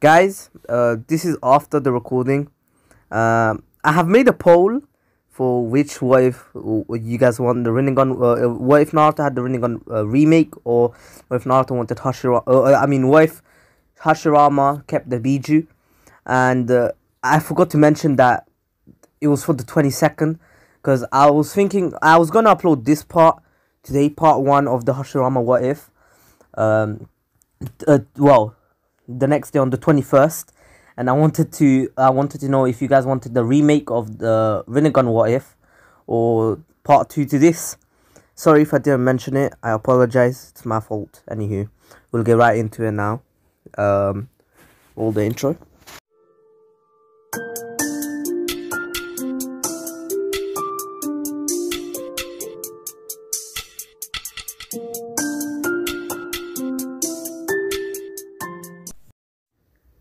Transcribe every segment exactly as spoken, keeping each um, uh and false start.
Guys, uh, this is after the recording. Um, I have made a poll for which what if you guys want the Rinnegan, uh, what if Naruto had the Rinnegan uh, remake, or what if Naruto wanted Hashirama, uh, I mean what if Hashirama kept the Bijū. And uh, I forgot to mention that it was for the twenty-second, because I was thinking, I was going to upload this part today, part one of the Hashirama what if, um, uh, well, the next day on the twenty-first. And I wanted to, I wanted to know if you guys wanted the remake of the Rinnegan what if, or part two to this. Sorry if I didn't mention it. I apologize. It's my fault. Anywho, we'll get right into it now. Um, all the intro.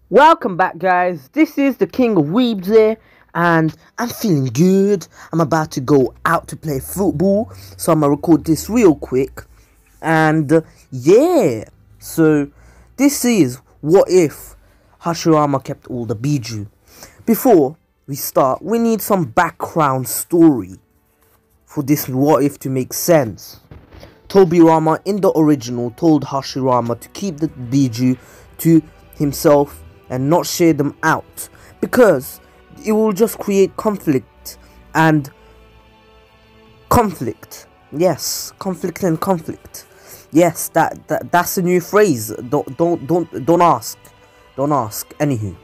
Welcome back, guys. This is the King of Weebs here, and I'm feeling good. I'm about to go out to play football, so I'm gonna record this real quick. And uh, yeah, so this is what if Hashirama kept all the Bijū. Before we start, we need some background story for this what if to make sense. Tobirama in the original told Hashirama to keep the Bijū to himself and not share them out, because it will just create conflict and conflict. Yes, conflict and conflict. Yes, that, that that's a new phrase. Don't don't don't don't ask, don't ask. Anywho,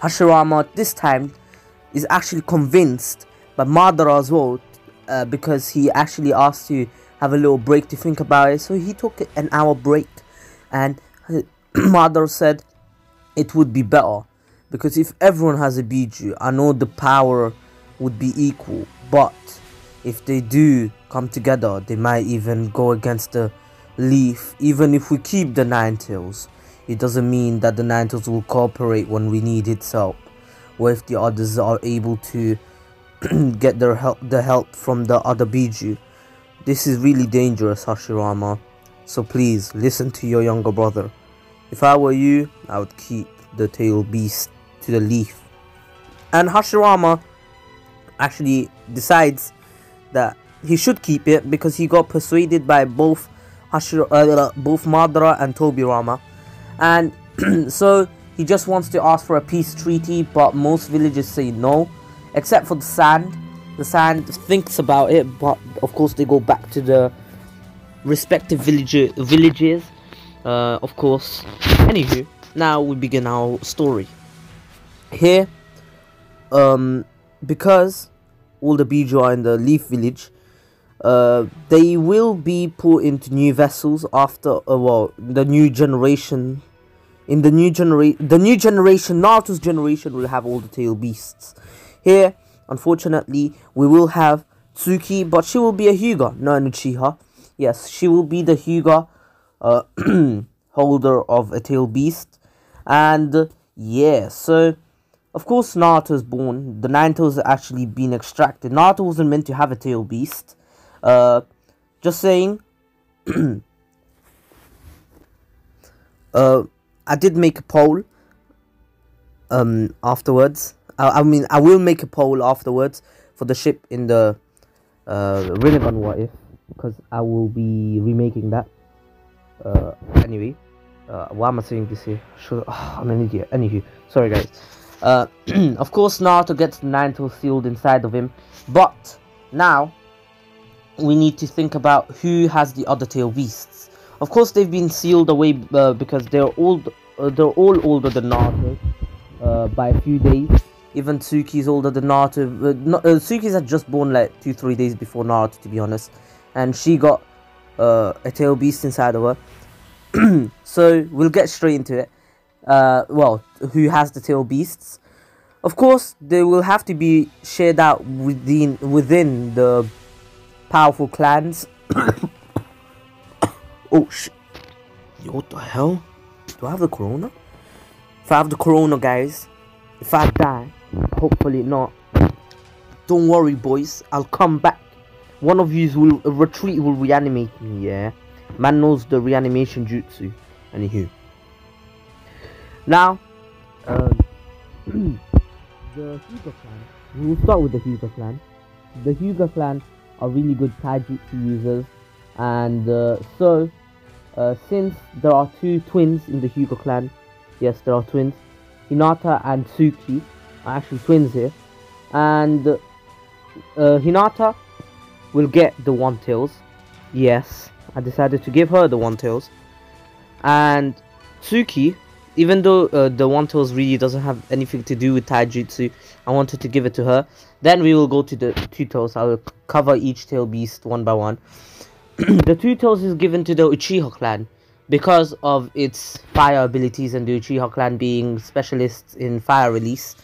Hashirama this time is actually convinced by Madara as well, uh, because he actually asked to have a little break to think about it. So he took an hour break, and Madara said it would be better, because if everyone has a Bijū, I know the power would be equal, but if they do come together, they might even go against the leaf. Even if we keep the Nine-Tails, it doesn't mean that the Nine-Tails will cooperate when we need its help. What if the others are able to get their help, the help from the other Bijū? This is really dangerous, Hashirama, so please listen to your younger brother. If I were you, I would keep the tail beast to the leaf. And Hashirama actually decides that he should keep it, because he got persuaded by both Hashir uh, both Madara and Tobirama. And so he just wants to ask for a peace treaty, but most villagers say no, except for the sand. The sand thinks about it, but of course they go back to the respective villager villages. Uh, of course. Anywho, now we begin our story. Here, um, because all the Bijū are in the leaf village, uh, they will be put into new vessels after, uh, well, the new generation. In the new generation, the new generation, Naruto's generation, will have all the tail beasts. Here, unfortunately, we will have Tsuki, but she will be a Hyuga, not an Uchiha. Yes, she will be the Hyuga. Uh, holder of a tail beast. And uh, yeah, so of course Naruto's born. The Nine-Tails have actually been extracted. Naruto wasn't meant to have a tail beast, uh, just saying. uh, I did make a poll um, afterwards. I, I mean I will make a poll afterwards for the ship in the uh, Rinnegan what if, because I will be remaking that. Uh, anyway, uh, why am I saying this here? Should, oh, I'm an idiot. Anywho, sorry guys. Uh, of course, Naruto gets the Nine-Tails sealed inside of him, but now we need to think about who has the other tail beasts. Of course, they've been sealed away uh, because they're old. Uh, they're all older than Naruto uh, by a few days. Even Tsuki's older than Naruto. Uh, no, uh, Tsuki's had just born like two, three days before Naruto, to be honest, and she got Uh, a tail beast inside of her. So we'll get straight into it. Uh, well, who has the tail beasts? Of course, they will have to be shared out within within the powerful clans. Oh shit! What the hell? Do I have the corona? If I have the corona, guys, if I die, hopefully not. Don't worry, boys. I'll come back. One of you will uh, retreat, will reanimate me, yeah. Man knows the reanimation jutsu. Anywho. Now, um, the Hyuga clan. We will start with the Hyuga clan. The Hyuga clan are really good Taijutsu users, and uh, so uh, since there are two twins in the Hyuga clan, yes, there are twins, Hinata and Tsuki are actually twins here, and uh, Hinata will get the One-Tails. Yes, I decided to give her the One-Tails. And Tsuki, even though uh, the One-Tails really doesn't have anything to do with Taijutsu, I wanted to give it to her. Then we will go to the Two-Tails. I will cover each tail beast one by one. The Two-Tails is given to the Uchiha clan because of its fire abilities and the Uchiha clan being specialists in fire release.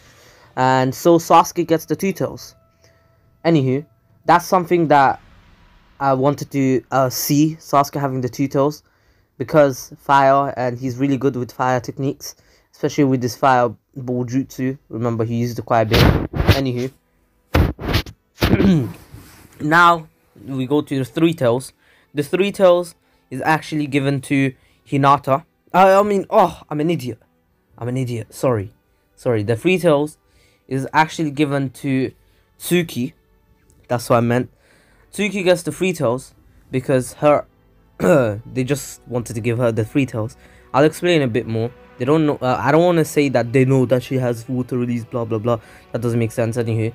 And so Sasuke gets the Two-Tails. Anywho, that's something that I wanted to uh, see, Sasuke having the Two-Tails, because fire, and he's really good with fire techniques, especially with this fireball jutsu. Remember, he used it quite a bit. Anywho, now we go to the Three-Tails. The Three-Tails is actually given to Hinata. I, I mean, oh, I'm an idiot. I'm an idiot. Sorry. Sorry. The Three-Tails is actually given to Tsuki. That's what I meant. Tsuki gets the Three-Tails because her they just wanted to give her the Three-Tails. I'll explain a bit more. They don't know. Uh, I don't want to say that they know that she has water release, blah blah blah. That doesn't make sense. Anyway,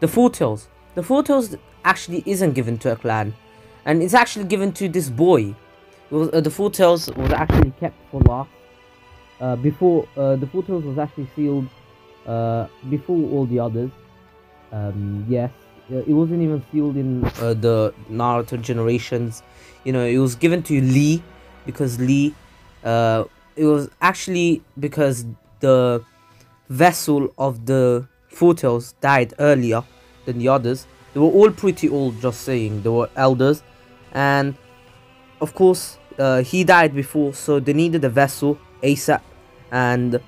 the Four-Tails. The Four-Tails actually isn't given to a clan, and it's actually given to this boy. It was, uh, the Four-Tails was actually kept for last. Uh, before uh, the Four-Tails was actually sealed uh, before all the others. Um, yes. It wasn't even sealed in uh, the Naruto generations, you know. It was given to Lee because Lee, uh, it was actually because the vessel of the Four-Tails died earlier than the others. They were all pretty old, just saying, they were elders, and of course, uh, he died before, so they needed a vessel ASAP, and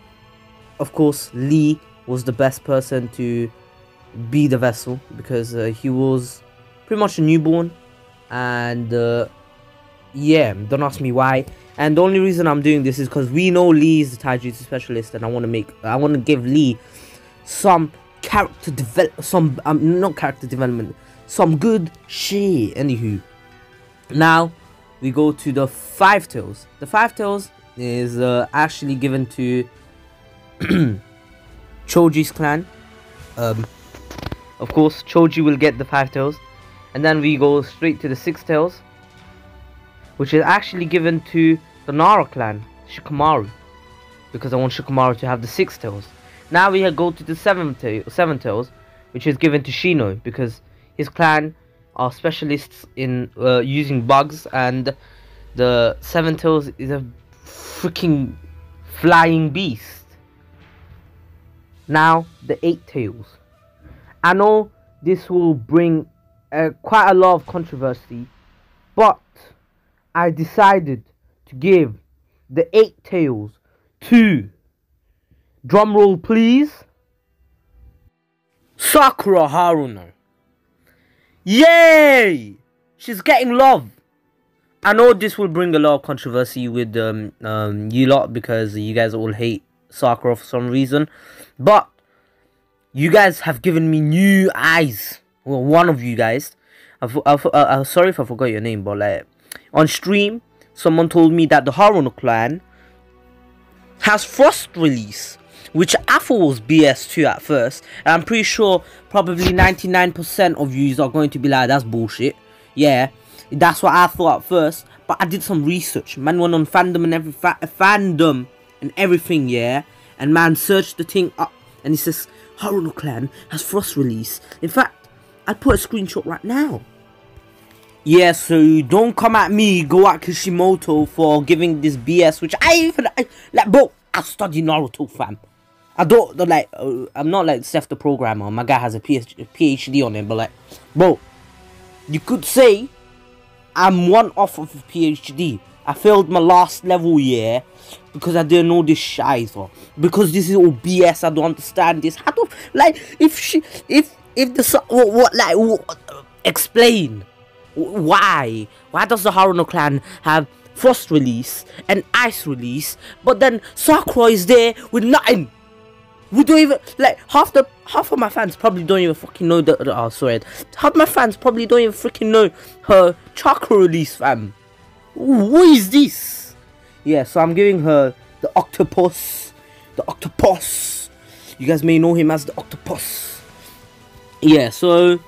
of course, Lee was the best person to be the vessel because uh, he was pretty much a newborn, and uh, yeah, don't ask me why. And the only reason I'm doing this is because we know Lee is the Taijutsu specialist, and I want to make I want to give Lee some character develop some um, not character development, some good shit. Anywho, now we go to the Five Tails. The Five Tails is uh, actually given to Choji's clan. Um. Of course, Choji will get the Five-Tails. And then we go straight to the Six-Tails, which is actually given to the Nara clan, Shikamaru, because I want Shikamaru to have the Six-Tails. Now we go to the Seven-Tails, which is given to Shino, because his clan are specialists in uh, using bugs, and the Seven-Tails is a freaking flying beast. Now, the Eight-Tails. I know this will bring uh, quite a lot of controversy, but I decided to give the Eight Tails to, drumroll please, Sakura Haruno. Yay! She's getting love. I know this will bring a lot of controversy with um, um, you lot because you guys all hate Sakura for some reason, but you guys have given me new eyes. Well, one of you guys. I've, I've, uh, uh, sorry if I forgot your name, but like on stream, someone told me that the Haruno clan has frost release, which I thought was B S too at first. And I'm pretty sure probably ninety-nine percent of yous are going to be like, that's bullshit. Yeah, that's what I thought at first. But I did some research. Man went on fandom and every fa fandom and everything, yeah. And man searched the thing up, and he says Haruno clan has frost release. In fact, I put a screenshot right now. Yeah, so don't come at me, go at Kishimoto for giving this B S, which I even I, like, bro. I study Naruto, fam. I don't like. Uh, I'm not like Seth the programmer. My guy has a P H D on him, but like, bro, you could say I'm one off of a P H D. I failed my last level year because I didn't know this shit either. Because this is all B S. I don't understand this. I don't like if she, if if the what, what like what, uh, explain why why does the Haruno clan have frost release and ice release, but then Sakura is there with nothing? We don't even, like, half the, half of my fans probably don't even fucking know that, oh, sorry, half my fans probably don't even freaking know her chakra release, fam. Ooh, what is this? Yeah, so I'm giving her the octopus, the octopus. You guys may know him as the octopus. Yeah, so,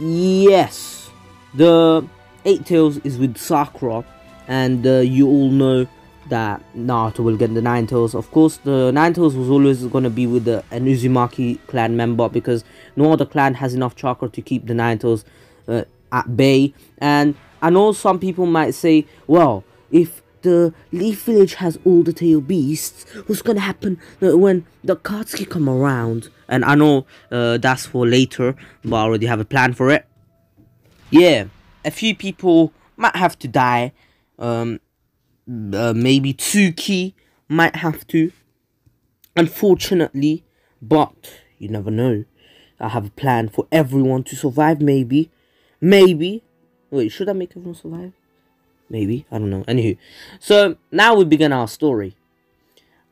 yes, the Eight Tails is with Sakura, and uh, you all know that Naruto will get the Nine-Tails. Of course, the Nine-Tails was always going to be with the, an Uzumaki clan member, because no other clan has enough chakra to keep the Nine-Tails uh, at bay. And I know some people might say, well, if the Leaf Village has all the tail beasts, what's going to happen when the Akatsuki come around? And I know uh, that's for later, but I already have a plan for it. Yeah, a few people might have to die. Um... Uh, maybe Tsuki might have to, unfortunately, but you never know. I have a plan for everyone to survive, maybe, maybe, wait, should I make everyone survive? Maybe, I don't know, anywho. So, now we begin our story.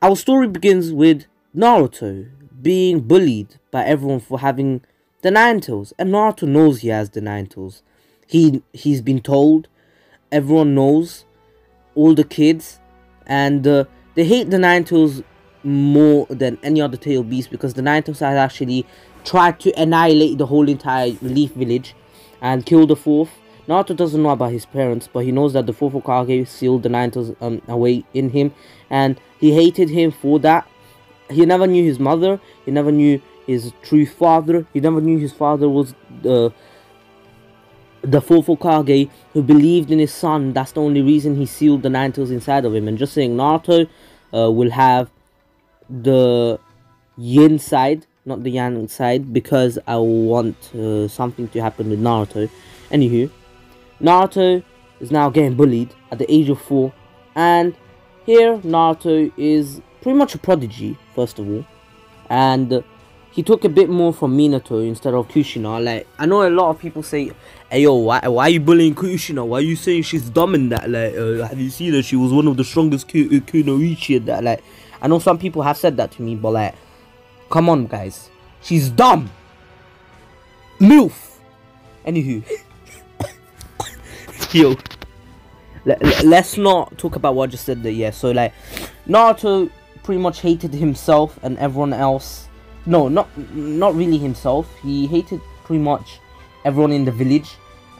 Our story begins with Naruto being bullied by everyone for having the Nine-Tails, and Naruto knows he has the Nine-Tails. He, he's been told, everyone knows, all the kids, and uh, they hate the Nine-Tails more than any other tail beast, because the Nine-Tails has actually tried to annihilate the whole entire Leaf Village and kill the fourth. Naruto doesn't know about his parents, but he knows that the fourth Hokage sealed the Nine-Tails um, away in him, and he hated him for that. He never knew his mother, he never knew his true father, he never knew his father was the uh, The fourth Hokage, who believed in his son. That's the only reason he sealed the Nine-Tails inside of him. And just saying, Naruto uh, will have the yin side, not the yang side, because I want uh, something to happen with Naruto. Anywho, Naruto is now getting bullied at the age of four, and here Naruto is pretty much a prodigy, first of all, and uh, he took a bit more from Minato instead of Kushina. Like, I know a lot of people say, hey yo, why, why are you bullying Kushina? Why are you saying she's dumb in that? Like, uh, have you seen that she was one of the strongest Ku Kunoichi in that? Like, I know some people have said that to me, but like, come on guys. She's dumb. Moof. Anywho. Yo. Let, let's not talk about what I just said there, yeah. So like, Naruto pretty much hated himself and everyone else. No, not not really himself. He hated pretty much everyone in the village,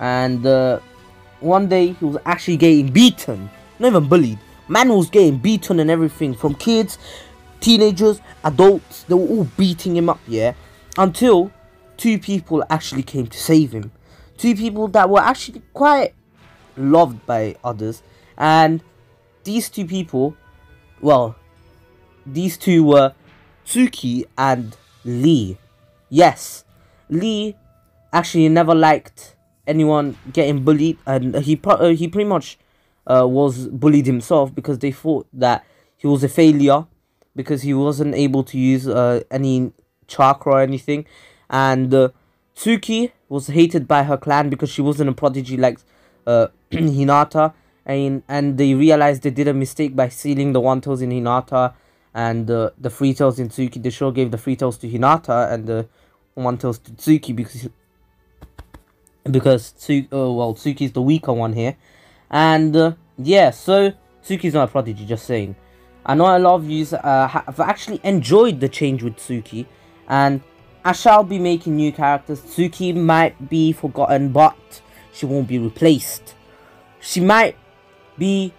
and uh, one day he was actually getting beaten, not even bullied. Man was getting beaten and everything, from kids, teenagers, adults. They were all beating him up, yeah. Until two people actually came to save him. Two people that were actually quite loved by others, and these two people, well, these two were Tsuki and Lee. Yes, Lee actually never liked anyone getting bullied, and he pro uh, he pretty much uh, was bullied himself, because they thought that he was a failure because he wasn't able to use uh, any chakra or anything. And uh, Tsuki was hated by her clan because she wasn't a prodigy like uh, Hinata, and and they realized they did a mistake by sealing the One-Tails in Hinata and uh, the three tails in Tsuki. The show gave the three tails to Hinata and the one tails to Tsuki, because because Tsuki, uh, well, Tsuki's the weaker one here, and uh, yeah, so Tsuki's not a prodigy. Just saying, I know a lot of you uh, have actually enjoyed the change with Tsuki, and I shall be making new characters. Tsuki might be forgotten, but she won't be replaced. She might be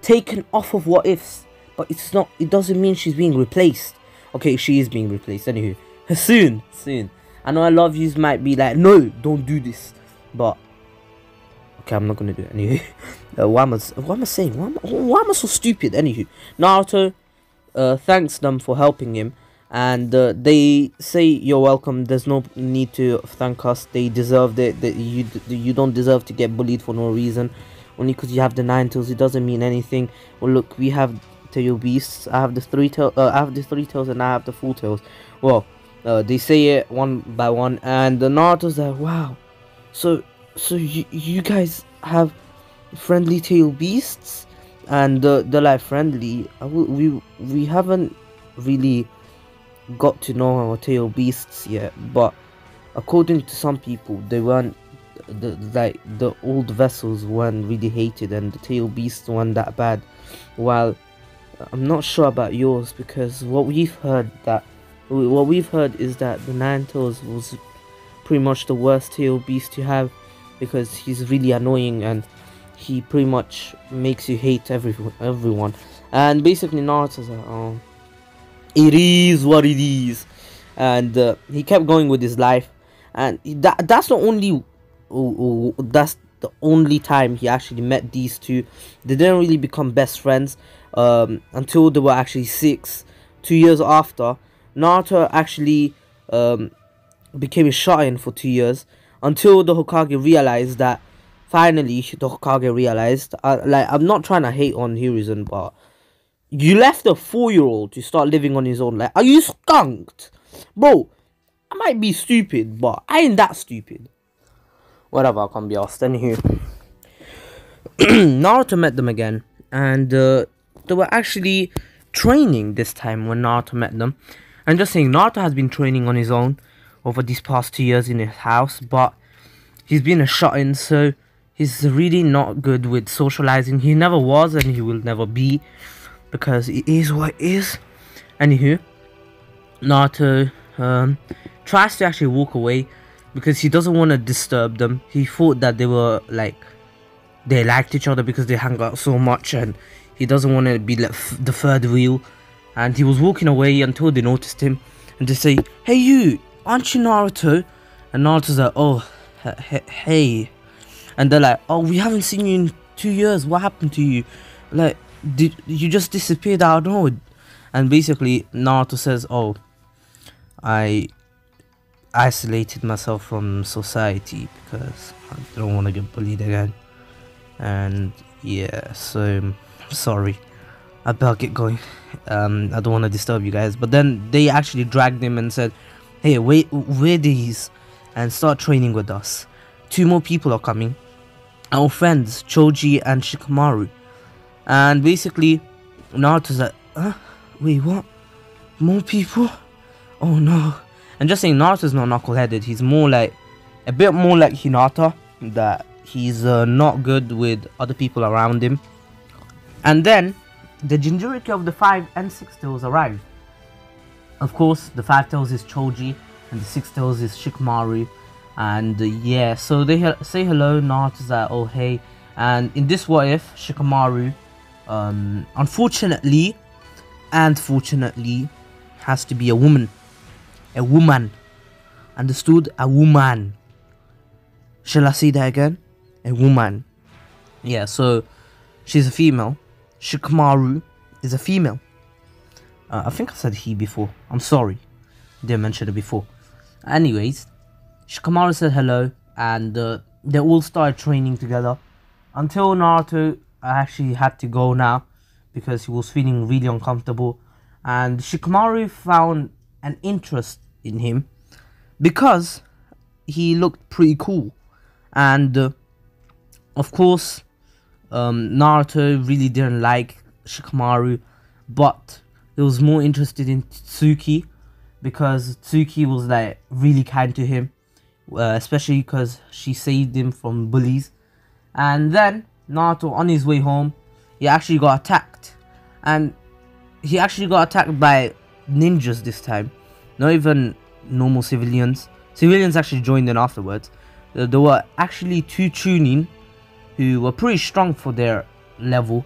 taken off of What Ifs, but it's not, it doesn't mean she's being replaced. Okay, she is being replaced, anywho. Soon, soon. I know a lot of you might be like, no, don't do this. But, okay, I'm not going to do it, anywho. uh, why, am I, why am I saying, why am I, why am I so stupid, anywho? Naruto uh, thanks them for helping him. And uh, they say, you're welcome, there's no need to thank us. They deserved it. They, you, you don't deserve to get bullied for no reason. Only because you have the Nine-Tails, it doesn't mean anything. Well, look, we have tail beasts. I have the three tail. Uh, I have the three tails, and I have the four tails. Well, uh, they say it one by one, and the Naruto's like, "Wow, so so you you guys have friendly tail beasts?" And uh, they're like, "Friendly? We we we haven't really got to know our tail beasts yet, but according to some people, they weren't, the, like, the old vessels weren't really hated and the tail beasts weren't that bad. While I'm not sure about yours, because what we've heard that what we've heard is that the Nine-Tails was pretty much the worst tail beast to have, because he's really annoying and he pretty much makes you hate everyone everyone. And basically Naruto's like, oh, it is what it is, and uh, he kept going with his life. And that that's the only oh, oh, that's the only time he actually met these two. They didn't really become best friends um until they were actually six. Two years after, Naruto actually um became a Shonin for two years until the Hokage realized that finally the Hokage realized uh, like, I'm not trying to hate on Hiruzen, but you left a four-year-old to start living on his own. Like, are you skunked, bro? I might be stupid, but I ain't that stupid. Whatever, I can't be asked. Anywho, Naruto met them again, and uh, they were actually training this time when Naruto met them. I'm just saying, Naruto has been training on his own over these past two years in his house, but he's been a shut-in, so he's really not good with socializing. He never was, and he will never be, because it is what it is. Anywho, Naruto um, tries to actually walk away, because he doesn't want to disturb them. He thought that they were like, they liked each other because they hang out so much, and he doesn't want to be like the third wheel. And he was walking away until they noticed him, and they say, "Hey you, aren't you Naruto?" And Naruto's like, "Oh, hey." And they're like, "Oh, we haven't seen you in two years. What happened to you? Like, did you just disappeared out of nowhere?" And basically, Naruto says, "Oh, I isolated myself from society because I don't want to get bullied again, and yeah, so sorry, I better get going. um I don't want to disturb you guys." But then they actually dragged him and said, "Hey, wait, wear these and start training with us. Two more people are coming, our friends Choji and Shikamaru." And basically Naruto's like, "Huh? Wait, what? More people? Oh no." And just saying, Naruto's not knuckle-headed. He's more like, a bit more like Hinata, that he's uh, not good with other people around him. And then, the Jinchūriki of the five and six tails arrive. Of course, the five tails is Choji, and the six tails is Shikamaru. And uh, yeah, so they he say hello. Naruto's like, "Oh hey." And in this what if, Shikamaru, um, unfortunately, and fortunately, has to be a woman. A woman. Understood? A woman. Shall I say that again? A woman. Yeah, so she's a female. Shikamaru is a female. Uh, I think I said he before. I'm sorry. Didn't mention it before. Anyways, Shikamaru said hello, and uh, they all started training together. Until Naruto actually had to go now, because he was feeling really uncomfortable. And Shikamaru found an interest in him because he looked pretty cool. And uh, of course um, Naruto really didn't like Shikamaru, but he was more interested in Tsuki, because Tsuki was like really kind to him, uh, especially because she saved him from bullies. And then Naruto, on his way home, he actually got attacked, and he actually got attacked by ninjas this time, not even normal civilians. Civilians actually joined in afterwards. There were actually two Chunin who were pretty strong for their level.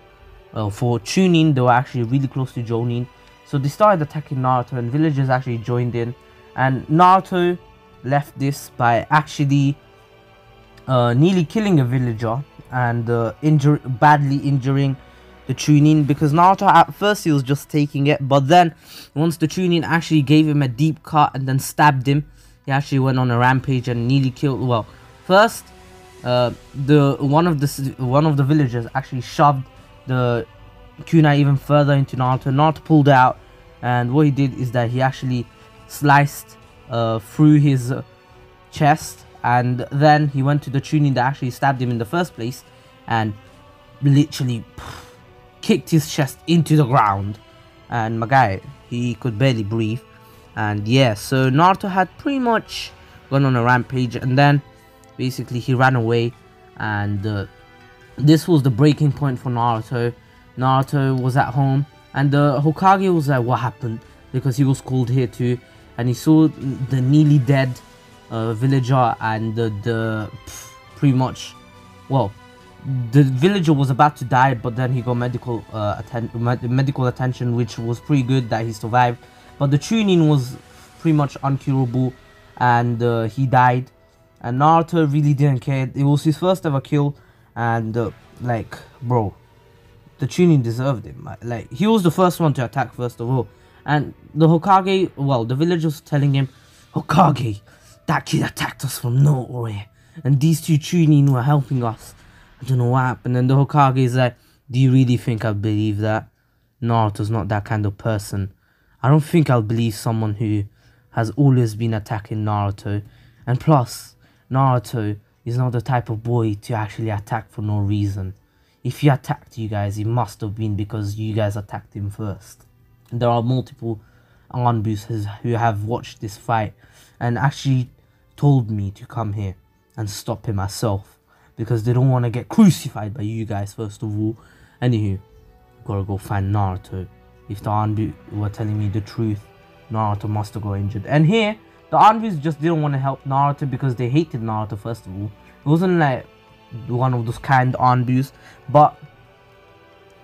Well, for Chunin, they were actually really close to Jonin, so they started attacking Naruto, and villagers actually joined in. And Naruto left this by actually uh, nearly killing a villager and uh, injur badly injuring the Chunin, because Naruto at first he was just taking it, but then once the Chunin actually gave him a deep cut and then stabbed him, he actually went on a rampage and nearly killed. Well, first uh, the one of the one of the villagers actually shoved the kunai even further into Naruto. Naruto pulled out, and what he did is that he actually sliced uh, through his uh, chest, and then he went to the Chunin that actually stabbed him in the first place, and literally. Phew, kicked his chest into the ground, and Magai, he could barely breathe. And yeah, so Naruto had pretty much gone on a rampage, and then basically he ran away, and uh, this was the breaking point for Naruto. Naruto was at home, and the Hokage was like, what happened? Because he was called here too, and he saw the nearly dead uh, villager, and the, the pff, pretty much, well, the villager was about to die, but then he got medical uh, atten med medical attention, which was pretty good that he survived. But the Chunin was pretty much uncurable, and uh, he died, and Naruto really didn't care. It was his first ever kill, and uh, like, bro, the Chunin deserved it. Like, he was the first one to attack first of all, and the Hokage, well, the village was telling him, Hokage, that kid attacked us from nowhere, and these two Chunin were helping us. I don't know what happened. And the Hokage is like, do you really think I believe that? Naruto's not that kind of person. I don't think I'll believe someone who has always been attacking Naruto. And plus, Naruto is not the type of boy to actually attack for no reason. If he attacked you guys, it must have been because you guys attacked him first. And there are multiple Anbus who have watched this fight and actually told me to come here and stop him myself, because they don't want to get crucified by you guys first of all. Anywho, gotta go find Naruto. If the Anbu were telling me the truth, Naruto must have got injured. And here, the Anbus just didn't want to help Naruto because they hated Naruto first of all. It wasn't like one of those kind Anbus, but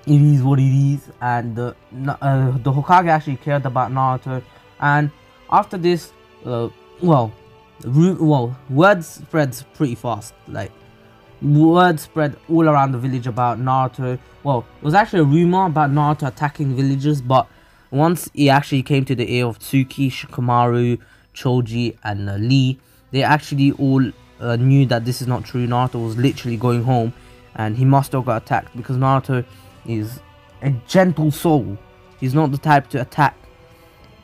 it is what it is. And uh, uh, the Hokage actually cared about Naruto. And after this, uh, well, well, word spreads pretty fast. Like, word spread all around the village about Naruto. Well, it was actually a rumor about Naruto attacking villagers, but once it actually came to the ear of Tsuki, Shikamaru, Choji, and uh, Lee, they actually all uh, knew that this is not true. Naruto was literally going home, and he must have got attacked because Naruto is a gentle soul. He's not the type to attack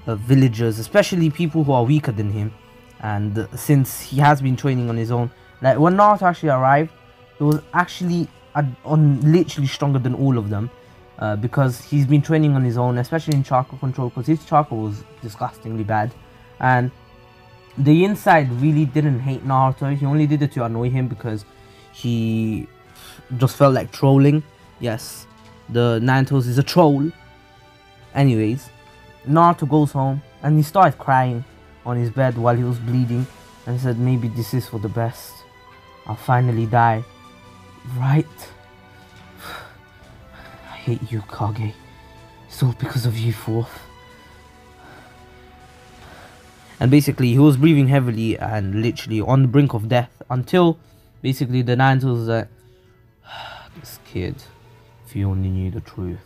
uh, villagers, especially people who are weaker than him. And uh, since he has been training on his own, like when Naruto actually arrived, he was actually on literally stronger than all of them, uh, because he's been training on his own, especially in chakra control, because his chakra was disgustingly bad. And the inside really didn't hate Naruto. He only did it to annoy him because he just felt like trolling. Yes, the Nine-Tails is a troll. Anyways, Naruto goes home and he started crying on his bed while he was bleeding, and said, maybe this is for the best. I'll finally die, right? I hate you, Kage. It's all because of you four. And basically, he was breathing heavily and literally on the brink of death, until basically the Nine-Tails was like, this kid, if you only knew the truth.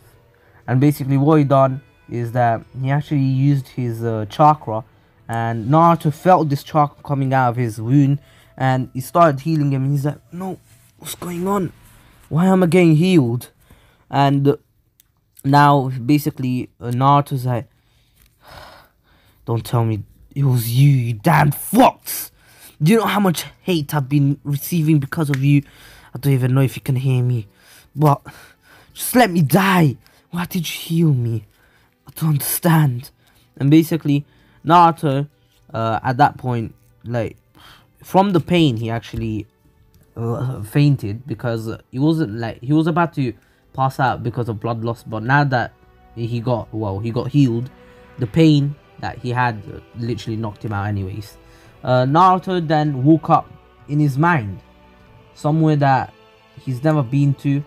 And basically what he done is that he actually used his uh, chakra, and Naruto felt this chakra coming out of his wound, and he started healing him, and he's like, no, what's going on? Why am I getting healed? And uh, now, basically, uh, Naruto's like, don't tell me it was you, you damn fox! Do you know how much hate I've been receiving because of you? I don't even know if you can hear me, but just let me die! Why did you heal me? I don't understand. And basically, Naruto, uh, at that point, like, from the pain, he actually uh, fainted, because he wasn't like, he was about to pass out because of blood loss, but now that he got, well, he got healed, the pain that he had uh, literally knocked him out anyways. Uh, Naruto then woke up in his mind, somewhere that he's never been to,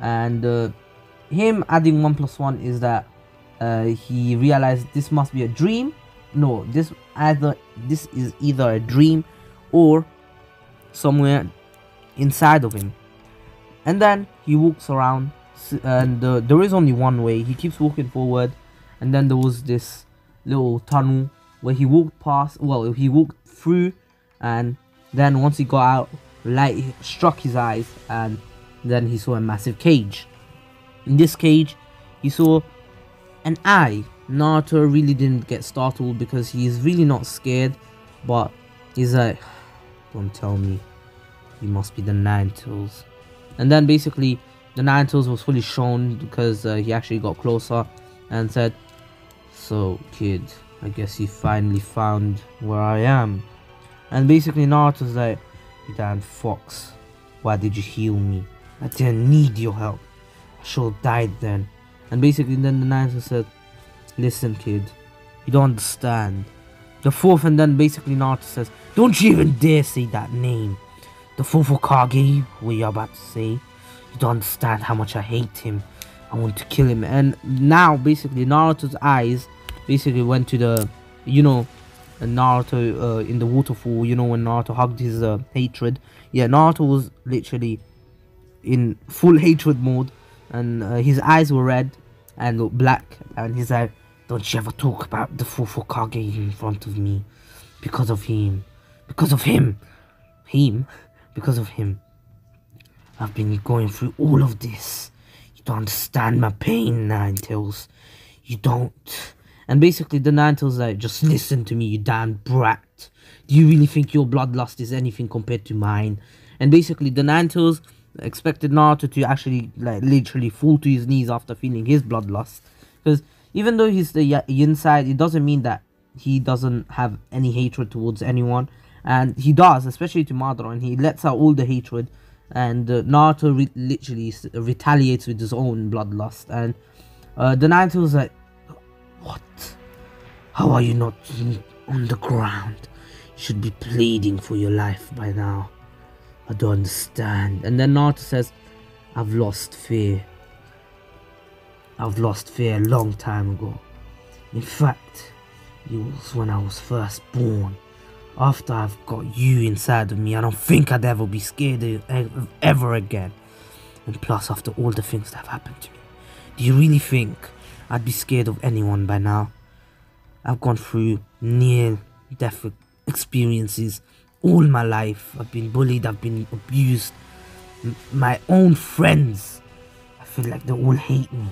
and uh, him adding one plus one is that uh, he realized this must be a dream. No, this either this is either a dream or somewhere inside of him. And then he walks around, and uh, there is only one way. He keeps walking forward, and then there was this little tunnel where he walked past, well, he walked through, and then once he got out, light struck his eyes, and then he saw a massive cage. In this cage, he saw an eye. Naruto really didn't get startled because he is really not scared, but he's like, don't tell me, you must be the Nine-Tails. And then basically, the Nine-Tails was fully shown because uh, he actually got closer and said, So, kid, I guess he finally found where I am. And basically Naruto's like, you damn fox, why did you heal me? I didn't need your help. I should have died then. And basically then the Nine-Tails said, listen kid, you don't understand. The fourth, and then basically Naruto says, don't you even dare say that name. The fourth Hokage, what you're about to say, you don't understand how much I hate him. I want to kill him. And now basically Naruto's eyes basically went to the, you know, Naruto uh, in the waterfall, you know, when Naruto hugged his uh, hatred. Yeah, Naruto was literally in full hatred mode, and uh, his eyes were red and black, and he's like, don't you ever talk about the fourth Hokage in front of me, because of him, because of him, him, because of him, I've been going through all of this. You don't understand my pain, Nine-Tails, you don't. And basically the Nine-Tails like, just listen to me, you damn brat. Do you really think your bloodlust is anything compared to mine? And basically the Nine-Tails expected Naruto to actually like literally fall to his knees after feeling his bloodlust, because even though he's the yin side, it doesn't mean that he doesn't have any hatred towards anyone. And he does, especially to Madara, and he lets out all the hatred. And uh, Naruto re literally retaliates with his own bloodlust. And uh, the Nine-Tails like, what? How are you not on the ground? You should be pleading for your life by now. I don't understand. And then Naruto says, I've lost fear. I've lost fear a long time ago. In fact, it was when I was first born. After I've got you inside of me, I don't think I'd ever be scared of ever again. And plus, after all the things that have happened to me, do you really think I'd be scared of anyone by now? I've gone through near-death experiences all my life. I've been bullied, I've been abused. M- my own friends, I feel like they all hate me.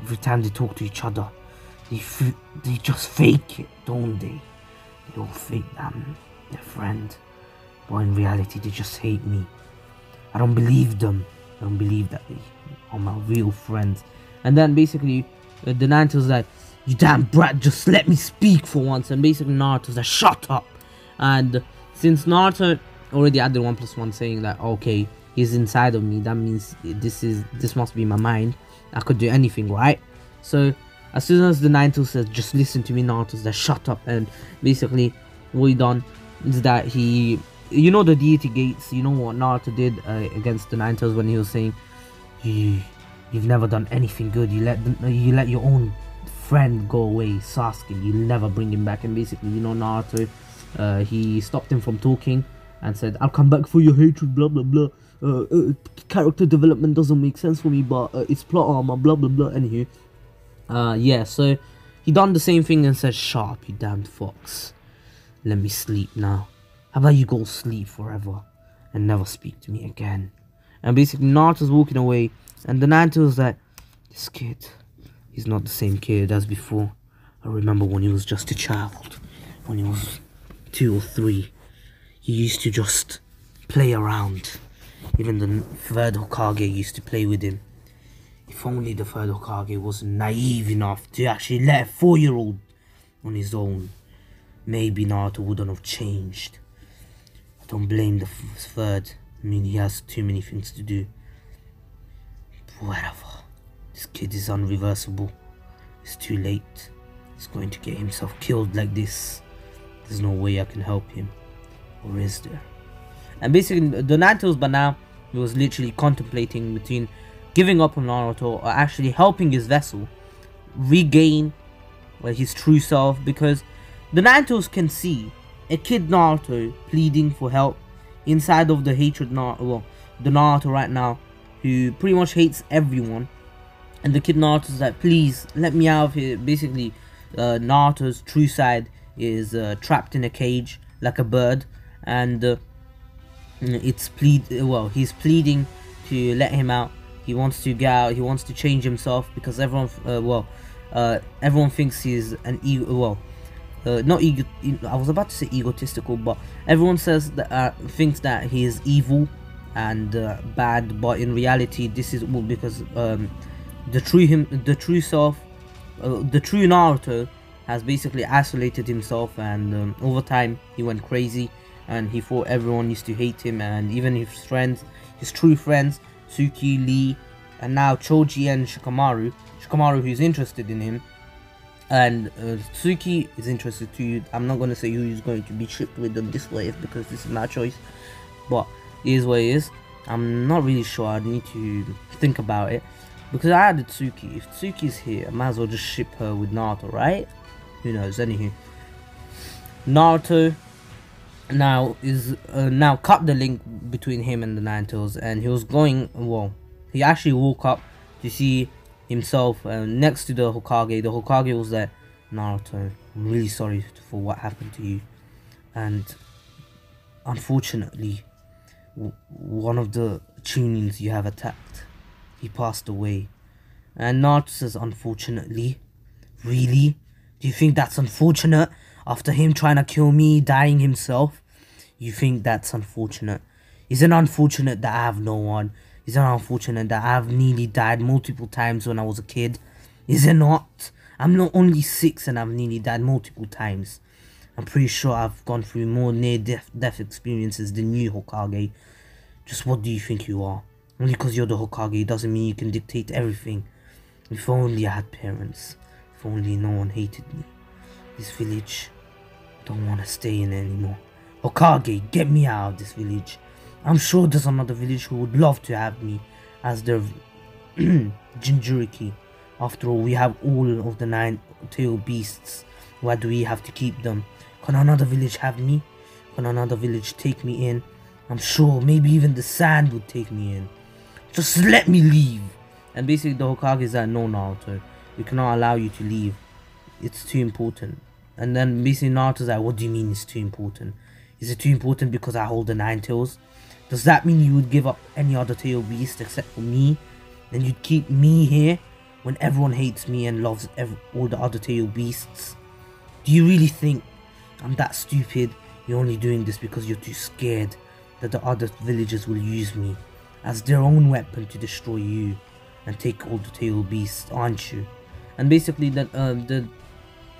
Every time they talk to each other, they f they just fake it, don't they? They all fake that I'm their friend, but in reality, they just hate me. I don't believe them. I don't believe that they are my real friends. And then basically, uh, the Nine-Tails like, you damn brat, just let me speak for once. And basically, Naruto's like, shut up. And since Naruto already added one plus one, saying that okay, he's inside of me, that means this is this must be my mind. I could do anything, right? So as soon as the Nine-Tails says, just listen to me, Naruto's like, shut up. And basically what he done is that he, you know the deity gates, you know what Naruto did uh, against the Nine-Tails when he was saying, you, you've never done anything good, you let the, you let your own friend go away, Sasuke, you'll never bring him back. And basically, you know, Naruto, uh, he stopped him from talking and said, I'll come back for your hatred, blah blah blah. Uh, uh, character development doesn't make sense for me, but uh, it's plot armor, blah blah blah. Anywho, uh, yeah, so he done the same thing and said, shut up, you damned fox, let me sleep now. How about you go sleep forever and never speak to me again? And basically Naruto's walking away, and the Nine-Tails like, this kid, he's not the same kid as before. I remember when he was just a child, when he was two or three, he used to just play around. Even the third Hokage used to play with him. If only the third Hokage was naive enough to actually let a four-year-old on his own, maybe Naruto wouldn't have changed. I don't blame the third. I mean, he has too many things to do. But whatever. This kid is unreversible. It's too late. He's going to get himself killed like this. There's no way I can help him. Or is there? And basically, the Nine-Tails by now, he was literally contemplating between giving up on Naruto or actually helping his vessel regain well, his true self, because the Nine-Tails can see a kid Naruto pleading for help inside of the hatred Naruto, well, the Naruto right now, who pretty much hates everyone. And the kid Naruto's like, please, let me out of here. Basically, uh, Naruto's true side is uh, trapped in a cage like a bird, and Uh, It's plead well, he's pleading to let him out. He wants to get out. He wants to change himself, because everyone, uh, well, uh, everyone thinks he's an ego. Well, uh, not ego. I was about to say egotistical, but everyone says that uh, thinks that he is evil and uh, bad. But in reality, this is all because um, the true him, the true self, uh, the true Naruto has basically isolated himself, and um, over time he went crazy and he thought everyone used to hate him, and even his friends, his true friends, Tsuki, Lee, and now Choji and Shikamaru. Shikamaru who's interested in him, and uh, Tsuki is interested too. I'm not going to say who is going to be shipped with them this way because this is my choice, but it is what it is. I'm not really sure, I'd need to think about it. Because I added Tsuki, if Tsuki's here, I might as well just ship her with Naruto, right? Who knows, anywho. Naruto now is uh, now cut the link between him and the Nine-Tails, and he was going, well, he actually woke up to see himself uh, next to the Hokage. The Hokage was like, Naruto, I'm really sorry for what happened to you. And unfortunately, w one of the Chunins you have attacked, he passed away. And Naruto says, unfortunately? Really? Do you think that's unfortunate? After him trying to kill me, dying himself? You think that's unfortunate? Isn't it unfortunate that I have no one? Isn't it unfortunate that I've nearly died multiple times when I was a kid? Is it not? I'm not only six and I've nearly died multiple times. I'm pretty sure I've gone through more near-death death experiences than you, Hokage. Just what do you think you are? Only because you're the Hokage doesn't mean you can dictate everything. If only I had parents. If only no one hated me. This village, I don't want to stay in it anymore. Hokage, get me out of this village. I'm sure there's another village who would love to have me as their Jinchūriki. After all, we have all of the nine-tailed beasts. Why do we have to keep them? Can another village have me? Can another village take me in? I'm sure maybe even the sand would take me in. Just let me leave. And basically the Hokage is like, no Naruto, we cannot allow you to leave, it's too important. And then basically Naruto's like, what do you mean it's too important? Is it too important because I hold the nine tails? Does that mean you would give up any other tail beast except for me? Then you'd keep me here when everyone hates me and loves every, all the other tail beasts? Do you really think I'm that stupid? You're only doing this because you're too scared that the other villagers will use me as their own weapon to destroy you and take all the tail beasts, aren't you? And basically that uh, the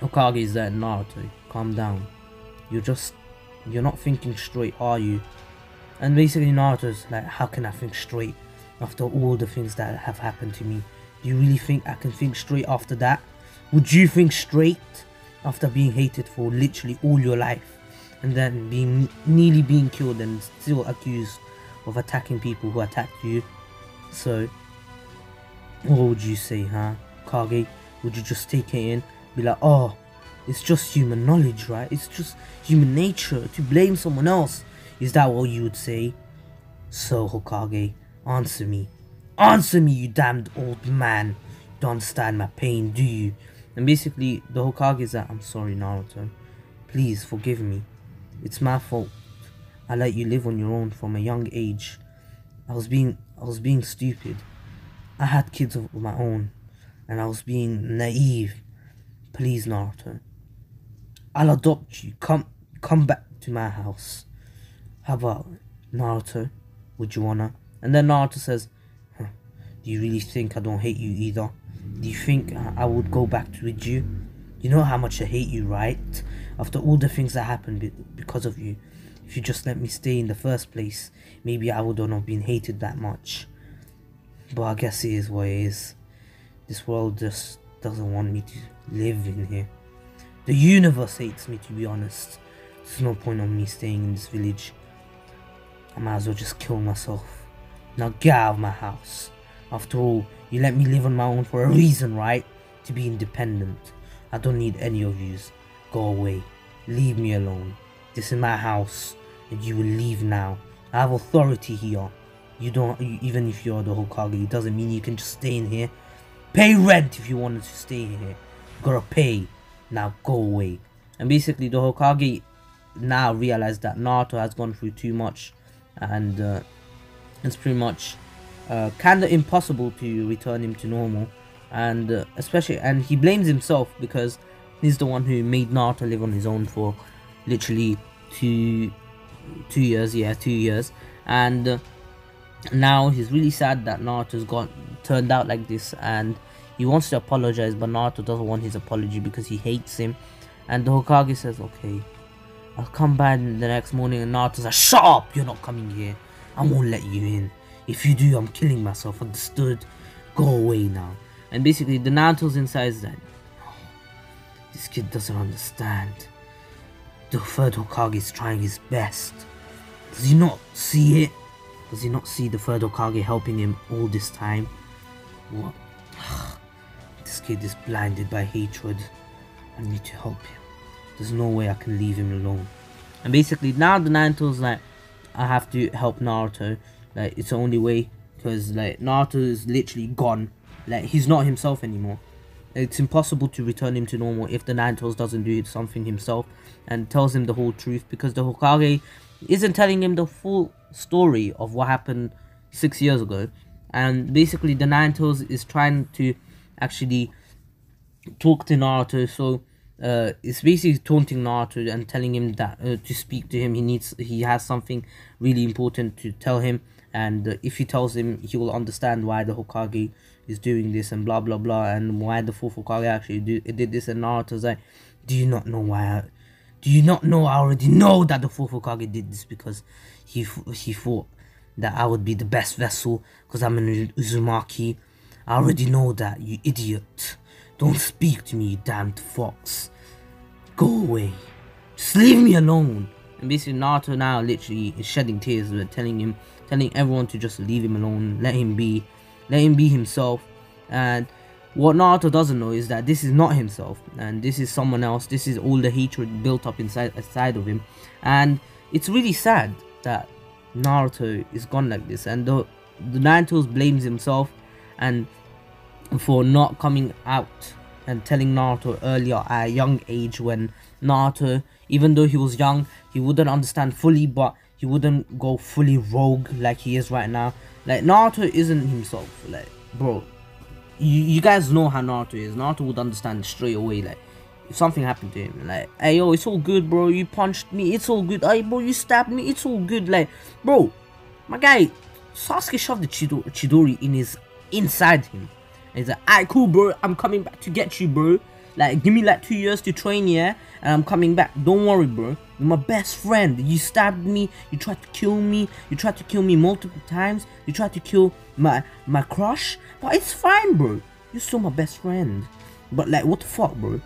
Hokage is that, Naruto, calm down, you're just, you're not thinking straight, are you? And basically Naruto's like, how can I think straight after all the things that have happened to me? Do you really think I can think straight after that? Would you think straight after being hated for literally all your life, and then being nearly being killed and still accused of attacking people who attacked you? So what would you say, huh, Kage? Would you just take it in, be like, oh, it's just human knowledge, right? It's just human nature to blame someone else. Is that what you would say? So Hokage, answer me, answer me, you damned old man. You don't understand my pain, do you? And basically the Hokage is like, I'm sorry Naruto, please forgive me, it's my fault. I let you live on your own from a young age. I was being I was being stupid. I had kids of my own and I was being naive. Please Naruto, I'll adopt you. Come come back to my house. How about Naruto? Would you wanna? And then Naruto says, huh, do you really think I don't hate you either? Do you think I would go back with you? You know how much I hate you, right? After all the things that happened because of you. If you just let me stay in the first place, maybe I would not have been hated that much. But I guess it is what it is. This world just doesn't want me to live in here. The universe hates me, to be honest. There's no point on me staying in this village. I might as well just kill myself. Now get out of my house. After all, you let me live on my own for a reason, right? To be independent. I don't need any of yous. Go away. Leave me alone. This is my house, and you will leave now. I have authority here. You don't, you, even if you're the Hokage, it doesn't mean you can just stay in here. Pay rent if you wanted to stay in here. You gotta pay. Now go away. And basically the Hokage now realized that Naruto has gone through too much, and uh, it's pretty much uh, kinda impossible to return him to normal. And uh, especially, and he blames himself because he's the one who made Naruto live on his own for literally two two years yeah two years and uh, now he's really sad that Naruto's got turned out like this, and He wants to apologize, but Naruto doesn't want his apology because he hates him. And the Hokage says, okay, I'll come back the next morning. And Naruto's like, shut up, you're not coming here. I won't let you in. If you do, I'm killing myself. Understood? Go away now. And basically, the Naruto's inside is like, oh, this kid doesn't understand. The third Hokage is trying his best. Does he not see it? Does he not see the third Hokage helping him all this time? What? This kid is blinded by hatred. I need to help him. There's no way I can leave him alone. And basically, now the Nine-Tails like, I have to help Naruto. Like, it's the only way, because like Naruto is literally gone. Like, he's not himself anymore. It's impossible to return him to normal if the Nine-Tails doesn't do something himself and tells him the whole truth, because the Hokage isn't telling him the full story of what happened six years ago. And basically, the Nine-Tails is trying to actually talk to Naruto, so uh, it's basically taunting Naruto and telling him that uh, to speak to him. He needs, he has something really important to tell him, and uh, if he tells him, he will understand why the Hokage is doing this and blah blah blah, and why the fourth Hokage actually do, did this. And Naruto's like, do you not know why? I, do you not know? I already know that the fourth Hokage did this because he he thought that I would be the best vessel because I'm an Uzumaki. I already know that, you idiot. Don't speak to me, you damned fox. Go away. Just leave me alone. And basically, Naruto now literally is shedding tears, but telling him, telling everyone to just leave him alone, let him be, let him be himself. And what Naruto doesn't know is that this is not himself, and this is someone else. This is all the hatred built up inside, inside of him, and it's really sad that Naruto is gone like this. And the, the Nine-Tails blames himself and for not coming out and telling Naruto earlier at a young age, when Naruto, even though he was young, he wouldn't understand fully, but he wouldn't go fully rogue like he is right now. Like, Naruto isn't himself. Like, bro, you, you guys know how Naruto is. Naruto would understand straight away, like, if something happened to him. Like, hey, yo, it's all good, bro, you punched me, it's all good. Hey, bro, you stabbed me, it's all good. Like, bro, my guy, Sasuke shoved the Chidori, Chidori in his, inside him. And he's like, alright, cool, bro, I'm coming back to get you, bro. Like, give me like two years to train, yeah? And I'm coming back. Don't worry, bro. You're my best friend. You stabbed me. You tried to kill me. You tried to kill me multiple times. You tried to kill my my crush. But it's fine, bro. You're still my best friend. But like, what the fuck, bro?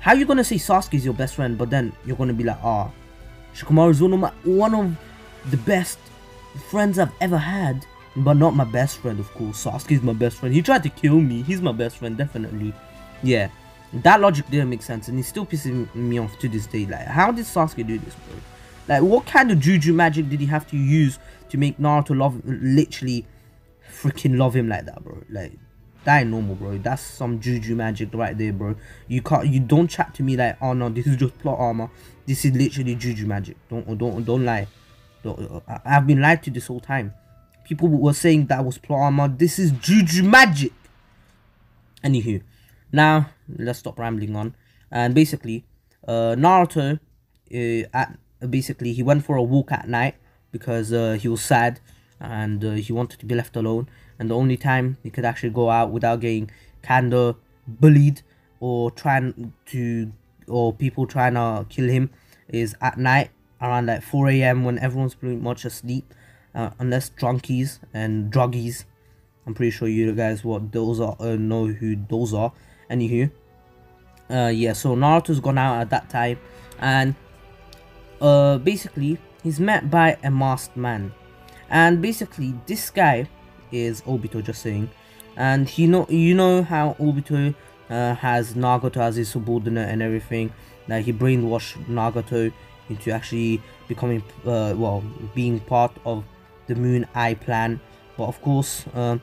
How you gonna say Sasuke's your best friend, but then you're gonna be like, ah, Shikamaru's one of my, one of the best friends I've ever had. But not my best friend, of course. Sasuke's my best friend. He tried to kill me. He's my best friend, definitely. Yeah. That logic didn't make sense, and it still pisses me off to this day. Like, how did Sasuke do this, bro? Like, what kind of juju magic did he have to use to make Naruto love, literally freaking love him like that, bro? Like, that ain't normal, bro. That's some juju magic right there, bro. You can't, you don't chat to me like, oh no, this is just plot armor. This is literally juju magic. Don't, don't, don't lie. Don't, I've been lied to this whole time. People were saying that was plot armor. This is juju magic. Anywho, now let's stop rambling on. And basically, uh, Naruto, uh, at, basically he went for a walk at night because uh, he was sad and uh, he wanted to be left alone. And the only time he could actually go out without getting kinda bullied or trying to, or people trying to kill him, is at night around like four A M when everyone's pretty much asleep. Uh, unless drunkies and druggies, I'm pretty sure you guys what those are, uh, know who those are. Anywho, uh, yeah, so Naruto's gone out at that time, and uh, basically he's met by a masked man, and basically this guy is Obito, just saying. And he know you know how Obito uh, has Nagato as his subordinate and everything. Like, he brainwashed Nagato into actually becoming uh, well being part of the Moon Eye plan. But of course, uh,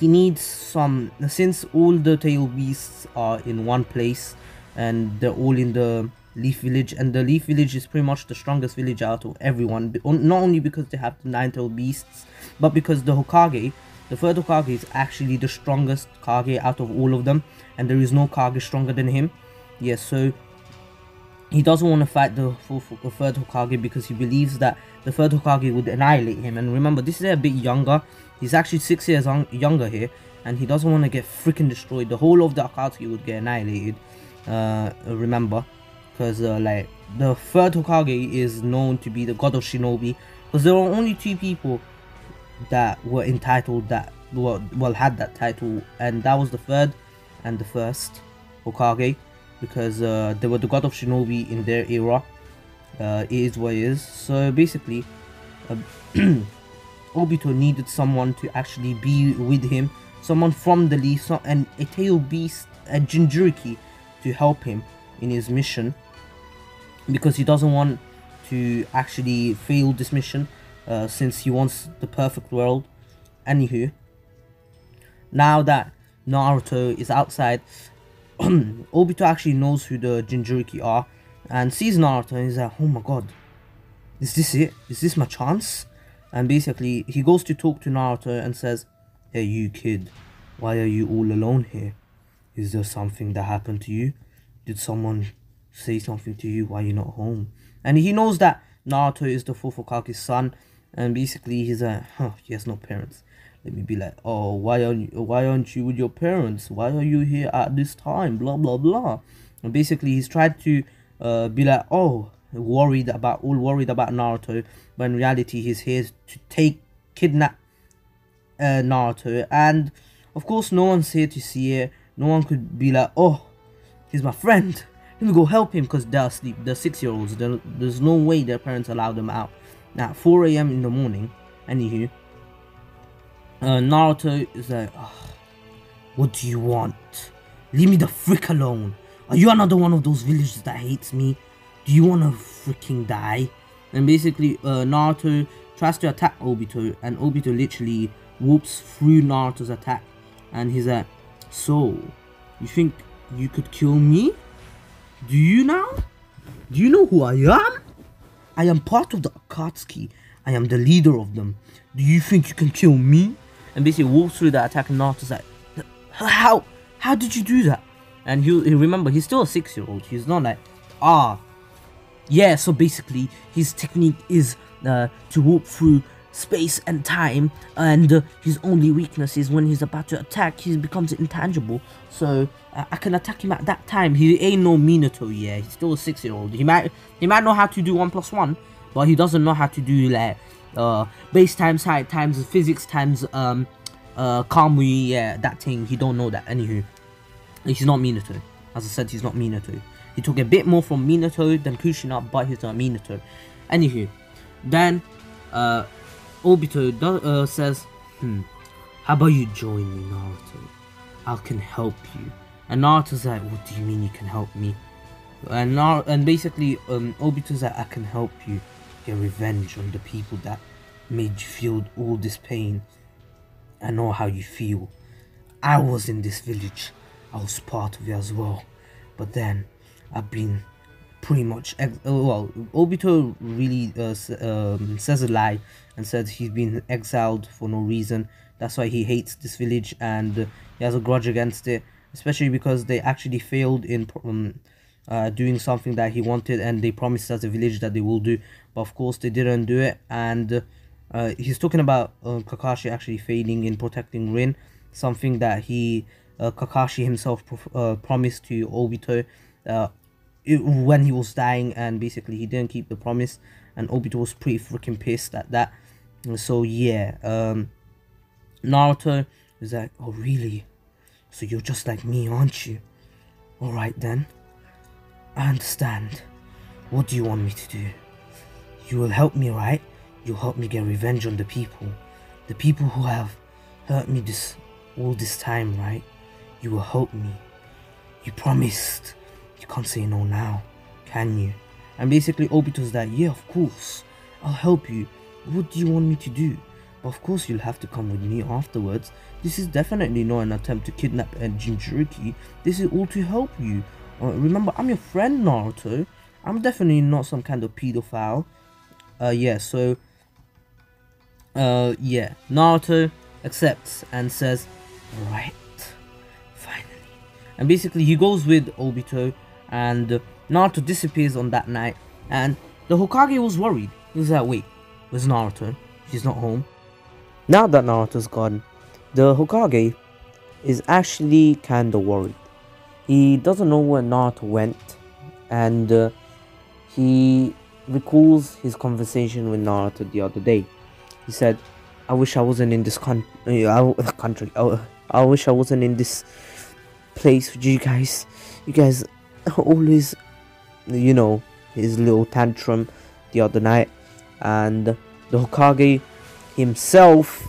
he needs some, since all the tail beasts are in one place and they're all in the Leaf Village, and the Leaf Village is pretty much the strongest village out of everyone, not only because they have the nine-tailed beasts, but because the Hokage, the third Hokage, is actually the strongest Kage out of all of them, and there is no Kage stronger than him. Yes, yeah, so he doesn't want to fight the third Hokage because he believes that the third Hokage would annihilate him. And remember, this is a bit younger. He's actually six years younger here. and he doesn't want to get freaking destroyed. The whole of the Akatsuki would get annihilated, uh, remember, because uh, like the third Hokage is known to be the god of shinobi, because there are only two people that were entitled that, well, well had that title, and that was the third and the first Hokage, because uh, they were the god of shinobi in their era. Uh, it is what it is. So basically, uh, Obito needed someone to actually be with him, someone from the Lee, so, and a tail beast, a Jinchūriki, to help him in his mission, because he doesn't want to actually fail this mission, uh, since he wants the perfect world. Anywho, now that Naruto is outside, Obito actually knows who the Jinchūriki are, and sees Naruto and he's like, oh my god, is this it? Is this my chance? And basically he goes to talk to Naruto and says, hey you kid, why are you all alone here? Is there something that happened to you? Did someone say something to you? Why are you not home? And he knows that Naruto is the fourth Hokage's son, and basically he's like, huh, he has no parents. Let me be like, oh, why aren't you, why aren't you with your parents? Why are you here at this time? Blah, blah, blah. And basically he's tried to uh, be like, oh, worried about, all worried about Naruto, but in reality he's here to take, kidnap uh, Naruto. And of course no one's here to see it. No one could be like, oh, he's my friend, let me go help him, because they're asleep, they're six year olds, they're, there's no way their parents allow them out at four A M in the morning. Anywho, uh, Naruto is like, oh, what do you want? Leave me the frick alone. Are you another one of those villagers that hates me? Do you want to freaking die? And basically uh, Naruto tries to attack Obito, and Obito literally whoops through Naruto's attack, and he's like, so you think you could kill me? Do you now? Do you know who I am? I am part of the Akatsuki. I am the leader of them. Do you think you can kill me? And basically walks through that attack, and Naruto's like, how how did you do that? And he, remember, he's still a six year old, he's not like, ah, yeah, so basically his technique is uh, to walk through space and time, and uh, his only weakness is when he's about to attack he becomes intangible, so uh, I can attack him at that time. He ain't no Minato, yeah, he's still a six year old. He might he might know how to do one plus one, but he doesn't know how to do like uh, base times height times physics times um uh kamui, yeah, that thing. He don't know that. Anywho, he's not Minato. As I said, he's not Minato. He took a bit more from Minato than Kushina, but he's not Minato. Anywho, then uh, Obito does, uh, says, hmm, how about you join me, Naruto? I can help you. And Naruto's like, what do you mean you can help me? And Naruto, and basically um, Obito's like, I can help you get revenge on the people that made you feel all this pain. I know how you feel. I was in this village. I was part of it as well, but then I've been pretty much ex uh, well. Obito really uh, um, says a lie and says he's been exiled for no reason. That's why he hates this village, and uh, he has a grudge against it, especially because they actually failed in um, uh, doing something that he wanted, and they promised as a village that they will do, but of course they didn't do it. And uh, he's talking about uh, Kakashi actually failing in protecting Rin, something that he Uh, Kakashi himself pro uh, promised to Obito uh, it, when he was dying, and basically he didn't keep the promise, and Obito was pretty freaking pissed at that. So yeah, um, Naruto is like, oh really? So you're just like me, aren't you? Alright then, I understand. What do you want me to do? You will help me, right? You'll help me get revenge on the people. The people who have hurt me this all this time, right? You will help me. You promised. You can't say no now, can you? And basically Obito's like, yeah, of course, I'll help you. What do you want me to do? But of course you'll have to come with me afterwards. This is definitely not an attempt to kidnap a Jinchūriki. This is all to help you. Uh, remember, I'm your friend, Naruto. I'm definitely not some kind of pedophile. Uh, yeah, so... Uh, yeah, Naruto accepts and says, alright. And basically he goes with Obito, and uh, Naruto disappears on that night, and the Hokage was worried. He was like, wait, where's Naruto? He's not home. Now that Naruto's gone, the Hokage is actually kinda worried. He doesn't know where Naruto went, and uh, he recalls his conversation with Naruto the other day. He said, I wish I wasn't in this con uh, country, oh, I wish I wasn't in this place with you guys, you guys always, you know, his little tantrum the other night. And the Hokage himself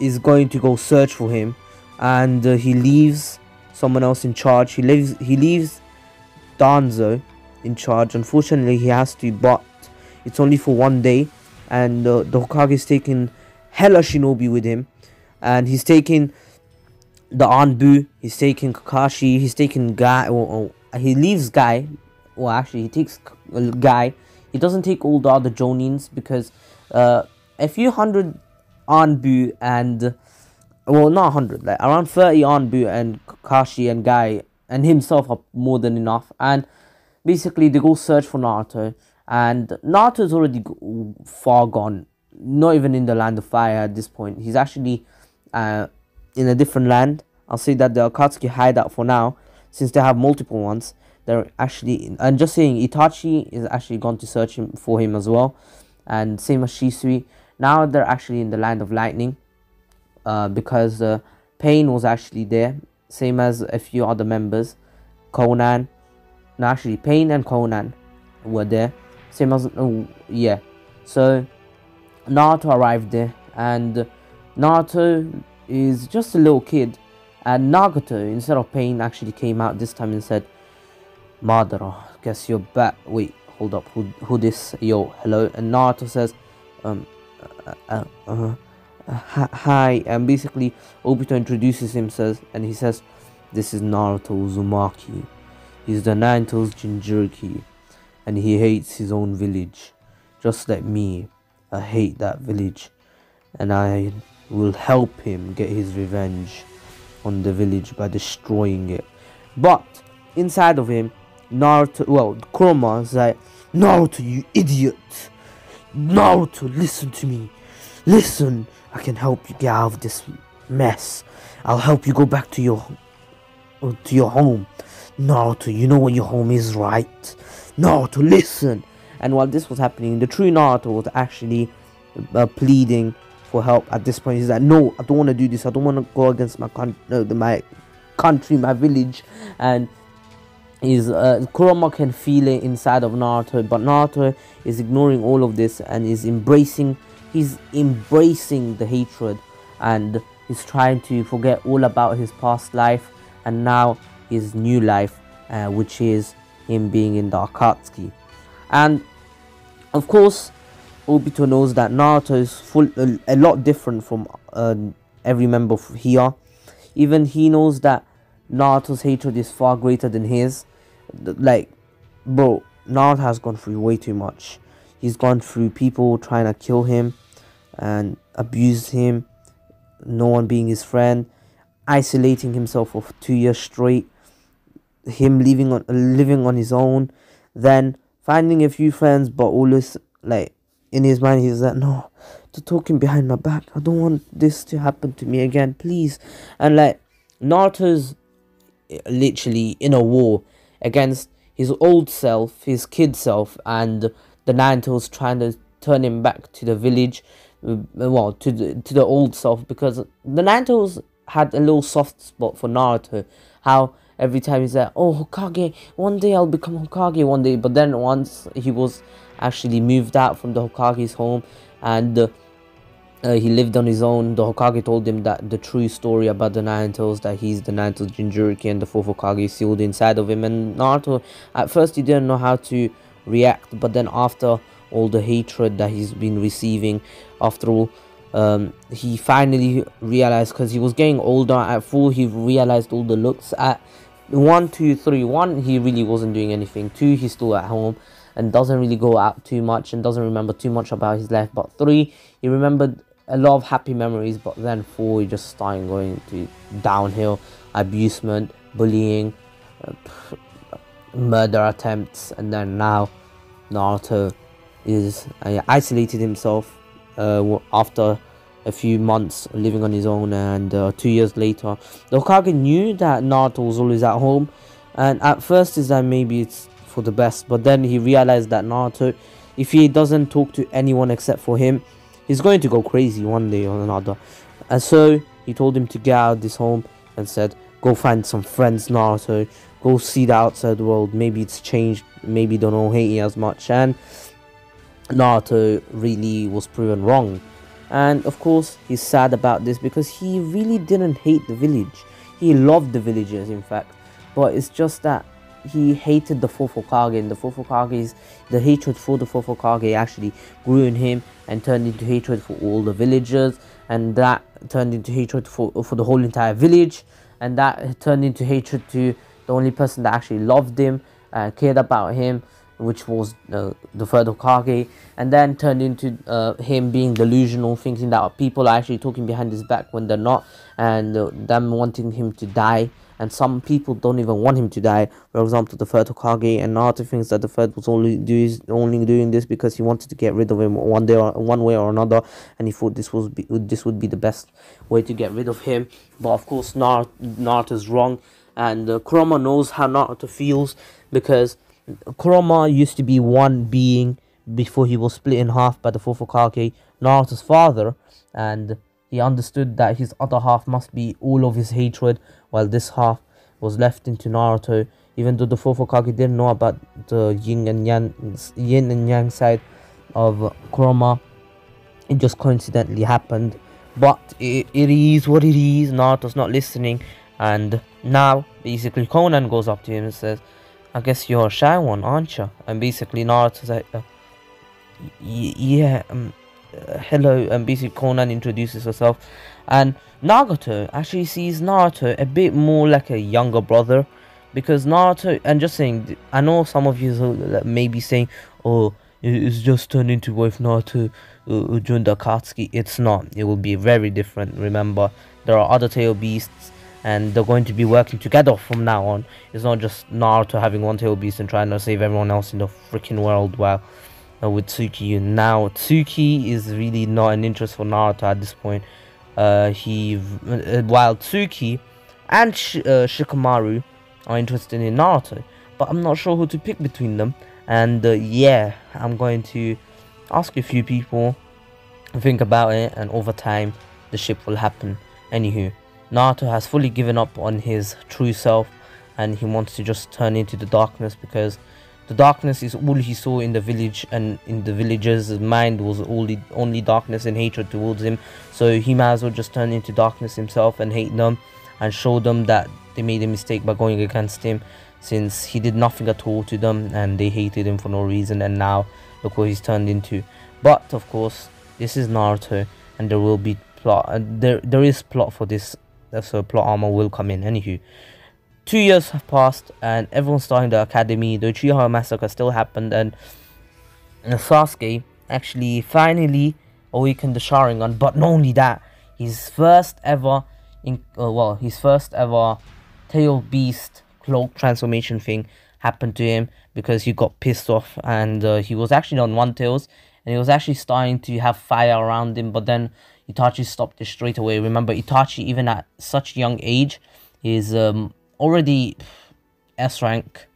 is going to go search for him, and uh, he leaves someone else in charge. He leaves he leaves Danzo in charge. Unfortunately, he has to, but it's only for one day. And uh, the Hokage is taking hella shinobi with him, and he's taking the Anbu, he's taking Kakashi, he's taking Gai. Well, he leaves Gai. Well, actually, he takes Gai. He doesn't take all the other Jonins, because uh, a few hundred Anbu and, well, not a hundred, like around thirty Anbu and Kakashi and Gai and himself are more than enough. And basically, they go search for Naruto, and Naruto is already far gone. Not even in the land of fire at this point. He's actually uh, in a different land. I'll say that the Akatsuki hide out for now, since they have multiple ones. They're actually, in, I'm just saying, Itachi is actually gone to search him, for him as well, and same as Shisui. Now they're actually in the land of lightning, uh, because uh, Pain was actually there, same as a few other members. Konan, no, actually Pain and Konan were there, same as, oh, yeah. So Naruto arrived there, and Naruto is just a little kid, and Nagato, instead of Pain, actually came out this time and said, Madara, guess you're back. Wait, hold up. Who, who this? Yo, hello. And Naruto says, um, uh, uh, uh, uh, hi. And basically, Obito introduces him, says, and he says, this is Naruto Uzumaki. He's the Nine-Tails Jinchūriki, and he hates his own village. Just like me, I hate that village, and I will help him get his revenge on the village by destroying it. But inside of him, Naruto, well, Kuruma's like, Naruto, you idiot! Naruto, listen to me! Listen! I can help you get out of this mess. I'll help you go back to your to your home. Naruto, you know what your home is, right? Naruto, listen! And while this was happening, the true Naruto was actually uh, pleading for help at this point. He's like, no, I don't want to do this. I don't want to go against my, con uh, my country, my village. And is uh, Kurama can feel it inside of Naruto, but Naruto is ignoring all of this and is embracing he's embracing the hatred, and he's trying to forget all about his past life and now his new life, uh, which is him being in the Akatsuki. And of course, Obito knows that Naruto is full a, a lot different from uh, every member here. Even he knows that Naruto's hatred is far greater than his. Like, bro, Naruto has gone through way too much. He's gone through people trying to kill him and abuse him, no one being his friend, isolating himself for two years straight, him living on living on his own, then finding a few friends, but always, like, in his mind he's like, no, they're talking behind my back, I don't want this to happen to me again, please. And like, Naruto's literally in a war against his old self, his kid self, and the Nine-Tails trying to turn him back to the village, well, to the, to the old self, because the Nine-Tails had a little soft spot for Naruto. How every time he's like, oh, Hokage, one day I'll become Hokage one day, but then once he was actually moved out from the Hokage's home and uh, Uh, he lived on his own, the Hokage told him that the true story about the Nine-Tails, that he's the Nine-Tails Jinchūriki and the fourth Hokage sealed inside of him. And Naruto, at first he didn't know how to react, but then after all the hatred that he's been receiving, after all, um, he finally realized, because he was getting older at four, he realized all the looks at one, two, three, one, he really wasn't doing anything, two, he's still at home and doesn't really go out too much and doesn't remember too much about his life, but three, he remembered a lot of happy memories, but then four, you just starting going to downhill, abusement, bullying, uh, murder attempts, and then now Naruto is uh, isolated himself uh, after a few months living on his own, and uh, two years later the Hokage knew that Naruto was always at home, and at first is that maybe it's for the best, but then he realized that Naruto, if he doesn't talk to anyone except for him, he's going to go crazy one day or another. And so he told him to get out of this home and said, go find some friends, Naruto, go see the outside world, maybe it's changed, maybe don't all hate you as much. And Naruto really was proven wrong, and of course he's sad about this because he really didn't hate the village, he loved the villagers in fact, but it's just that he hated the fourth Hokage, and the fourth Hokage's, the hatred for the fourth Hokage actually grew in him and turned into hatred for all the villagers, and that turned into hatred for, for the whole entire village, and that turned into hatred to the only person that actually loved him and cared about him, which was uh, the third Hokage, and then turned into uh, him being delusional, thinking that people are actually talking behind his back when they're not, and uh, them wanting him to die, and some people don't even want him to die. For example, the third Hokage, and Naruto thinks that the third was only, do only doing this because he wanted to get rid of him one day or one way or another, and he thought this was be, this would be the best way to get rid of him. But of course Naruto's wrong, and uh, Kurama knows how Naruto feels, because Kurama used to be one being before he was split in half by the fourth Hokage, Naruto's father, and he understood that his other half must be all of his hatred, while this half was left into Naruto. Even though the fourth Hokage didn't know about the yin and yang, yin and yang side of Kurama, it just coincidentally happened. But it, it is what it is. Naruto's not listening, and now basically Konan goes up to him and says, I guess you're a shy one, aren't you? And basically Naruto's like, uh, yeah, um, uh, hello, and basically Konan introduces herself, and Nagato actually sees Naruto a bit more like a younger brother, because Naruto, and just saying, I know some of you may be saying, oh, it's just turned into wife Naruto uh, during the Akatsuki. It's not, it will be very different. Remember, there are other tail beasts, and they're going to be working together from now on. It's not just Naruto having one tail beast and trying to save everyone else in the freaking world. Well, uh, with Tsuki, and now Tsuki is really not an interest for Naruto at this point. Uh, he, uh, while Tsuki and Sh uh, Shikamaru are interested in Naruto, but I'm not sure who to pick between them. And uh, yeah, I'm going to ask a few people, think about it, and over time the ship will happen. Anywho, Naruto has fully given up on his true self, and he wants to just turn into the darkness, because the darkness is all he saw in the village, and in the villagers' mind was only, only darkness and hatred towards him. So he might as well just turn into darkness himself and hate them and show them that they made a mistake by going against him, since he did nothing at all to them and they hated him for no reason, and now look what he's turned into. But of course this is Naruto, and there will be plot, uh, there, there is plot for this. So plot armor will come in. Anywho, two years have passed and everyone's starting the academy. The Uchiha massacre still happened, and Sasuke actually finally awakened the Sharingan. But not only that, his first ever, in, uh, well, his first ever tail beast cloak transformation thing happened to him, because he got pissed off, and uh, he was actually on one tails, and he was actually starting to have fire around him, but then Itachi stopped it straight away. Remember, Itachi, even at such a young age, is um, already S rank,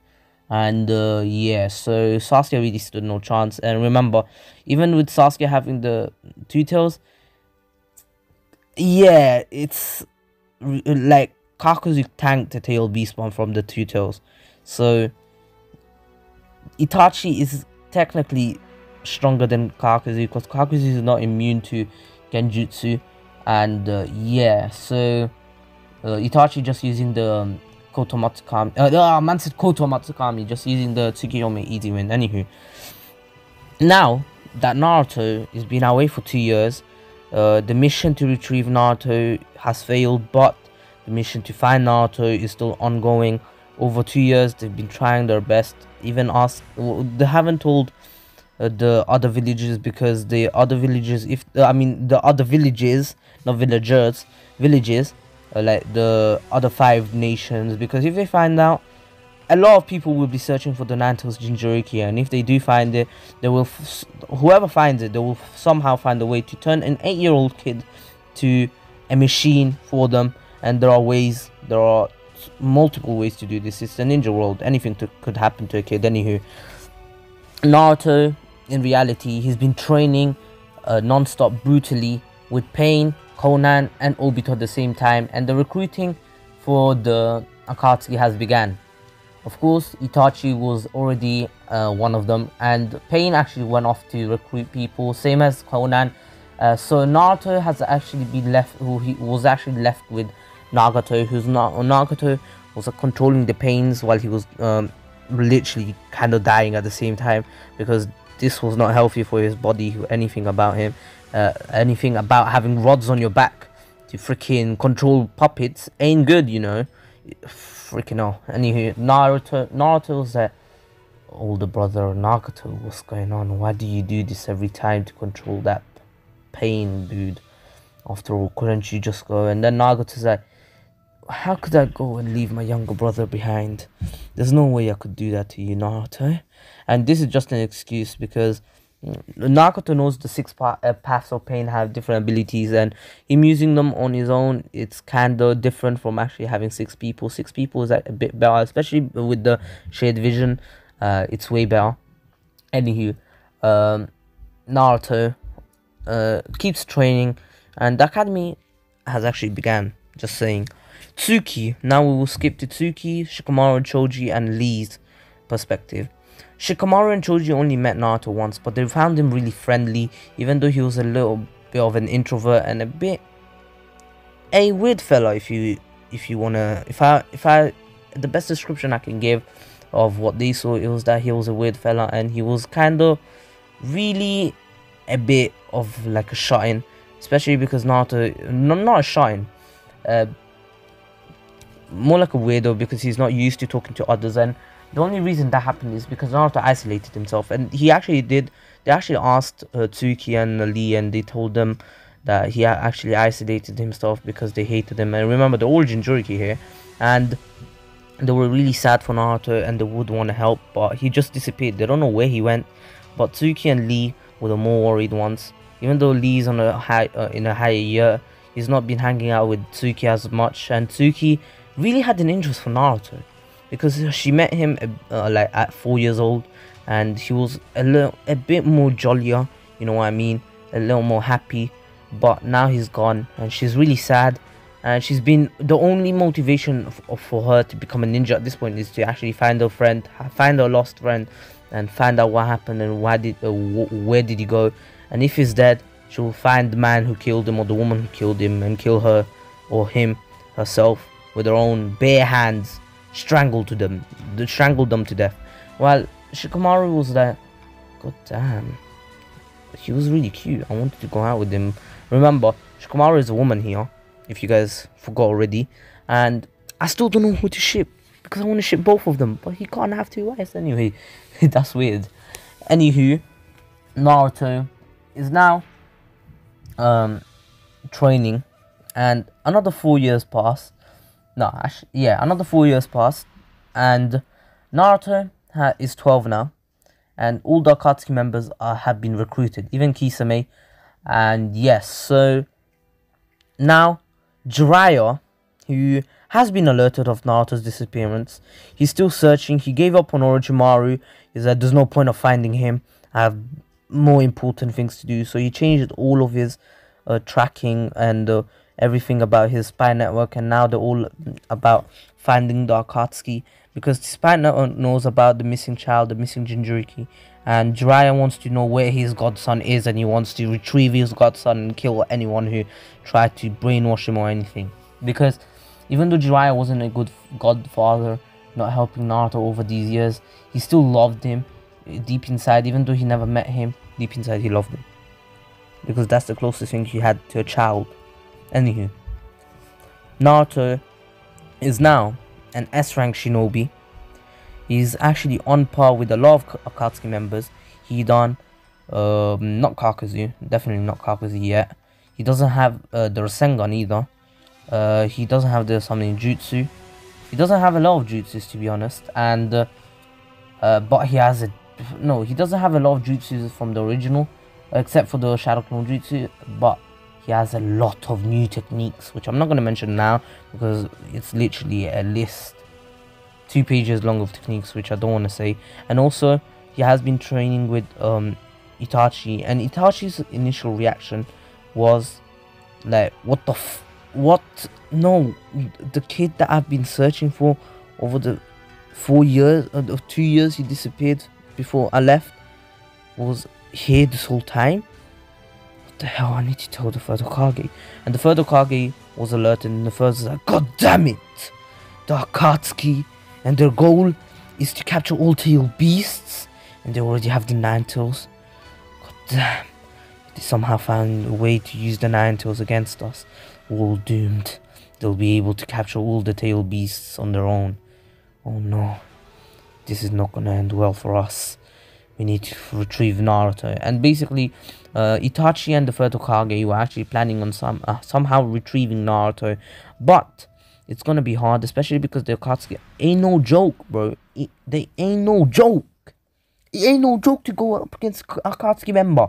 and uh, yeah, so Sasuke really stood no chance. And remember, even with Sasuke having the two tails, yeah, it's like Kakuzu tanked the tail beast one from the two tails, so Itachi is technically stronger than Kakuzu, because Kakuzu is not immune to Genjutsu. And uh, yeah, so uh, Itachi just using the um, Koto Matsukami, uh, uh, man said Koto Matsukami, just using the Tsukiyomi easy win. Anywho, now that Naruto has been away for two years, uh, the mission to retrieve Naruto has failed, but the mission to find Naruto is still ongoing. Over two years they've been trying their best, even asked, well, they haven't told Uh, the other villages, because the other villages, if uh, I mean the other villages, not villagers, villages, uh, like the other five nations, because if they find out, a lot of people will be searching for the Nine-Tails Jinchūriki, and if they do find it, they will f whoever finds it, they will somehow find a way to turn an eight-year-old kid to a machine for them. And there are ways, there are multiple ways to do this. It's the ninja world, anything to, could happen to a kid. Anywho, Naruto, in reality, he's been training uh, non-stop brutally with Pain, Konan and Obito at the same time, and the recruiting for the Akatsuki has begun. Of course, Itachi was already uh, one of them, and Pain actually went off to recruit people, same as Konan. Uh, so Naruto has actually been left, who he was actually left with Nagato, who's not Nagato was uh, controlling the pains while he was um, literally kind of dying at the same time, because this was not healthy for his body. Anything about him, uh, anything about having rods on your back to freaking control puppets ain't good, you know. Freaking hell. Anywho, Naruto, Naruto's uh, older brother Nagato. What's going on? Why do you do this every time to control that Pain, dude? After all, couldn't you just go? And then Nagato's like, how could I go and leave my younger brother behind? There's no way I could do that to you, Naruto. And this is just an excuse, because Nagato knows the six pa uh, paths of Pain have different abilities, and him using them on his own, it's kind of different from actually having six people. Six people is like a bit better, especially with the shared vision. Uh, it's way better. Anywho, um, Naruto uh, keeps training, and the academy has actually begun, just saying. Tsuki, now we will skip to Tsuki, Shikamaru, Choji and Lee's perspective. Shikamaru and Choji only met Naruto once, but they found him really friendly, even though he was a little bit of an introvert and a bit a weird fella, if you if you wanna if I if I the best description I can give of what they saw, it was that he was a weird fella, and he was kinda really a bit of like a shut-in. Especially because Naruto, not a shine, uh, more like a weirdo, because he's not used to talking to others. And the only reason that happened is because Naruto isolated himself. And he actually did, they actually asked uh, Tsuki and Lee, and they told them that he actually isolated himself because they hated him. And remember, the old Jinchūriki here, and they were really sad for Naruto and they would want to help, but he just disappeared. They don't know where he went, but Tsuki and Lee were the more worried ones. Even though Lee's on a high, uh, in a higher year, he's not been hanging out with Tsuki as much. And Tsuki really had an interest for Naruto, because she met him uh, like at four years old, and he was a little, a bit more jollier. You know what I mean? A little more happy. But now he's gone, and she's really sad. And she's been the only motivation for, for her to become a ninja at this point is to actually find her friend, find her lost friend, and find out what happened and why did, uh, where did he go. And if he's dead, she will find the man who killed him or the woman who killed him and kill her or him herself with her own bare hands, strangled to them, strangled them to death. While Shikamaru was like, god damn, he was really cute. I wanted to go out with him. Remember, Shikamaru is a woman here, if you guys forgot already. And I still don't know who to ship, because I want to ship both of them, but he can't have two wives anyway. That's weird. Anywho, Naruto is now um, training, and another four years pass. No, actually, yeah, another four years passed, and Naruto ha is twelve now, and all the Akatsuki members are, have been recruited, even Kisame, and yes, so now Jiraiya, who has been alerted of Naruto's disappearance, he's still searching. He gave up on Orochimaru. He said there's no point of finding him, I have more important things to do. So he changed all of his uh, tracking and uh, everything about his spy network, and now they're all about finding the Akatsuki, because the spy network knows about the missing child, the missing Jinchūriki, and Jiraiya wants to know where his godson is, and he wants to retrieve his godson and kill anyone who tried to brainwash him or anything. Because even though Jiraiya wasn't a good godfather, not helping Naruto over these years, he still loved him. Deep inside, even though he never met him, deep inside he loved him, because that's the closest thing he had to a child. Anywho, Naruto is now an S rank shinobi. He's actually on par with a lot of Akatsuki members. He done um, not Kakuzu, definitely not Kakuzu yet. He doesn't have uh, the Rasengan either. Uh, he doesn't have the Summoning Jutsu. He doesn't have a lot of jutsus, to be honest, and uh, uh, but he has a no. He doesn't have a lot of jutsus from the original, except for the Shadow Clone Jutsu. But he has a lot of new techniques, which I'm not going to mention now because it's literally a list, two pages long of techniques, which I don't want to say. And also, he has been training with um, Itachi, and Itachi's initial reaction was like, "What the f? What? No, the kid that I've been searching for over the four years, uh, the two years he disappeared before I left, was here this whole time. What the hell? I need to tell the third Hokage." And the third Hokage was alerted, and the first was like, "God damn it! The Akatsuki and their goal is to capture all tail beasts, and they already have the Nine-Tails. God damn! If they somehow found a way to use the Nine-Tails against us, we're all doomed. They'll be able to capture all the tail beasts on their own. Oh no, this is not gonna end well for us. We need to retrieve Naruto." And basically, uh, Itachi and the third Hokage were actually planning on some uh, somehow retrieving Naruto, but it's gonna be hard, especially because the Akatsuki ain't no joke, bro. It, they ain't no joke. It ain't no joke to go up against Akatsuki member,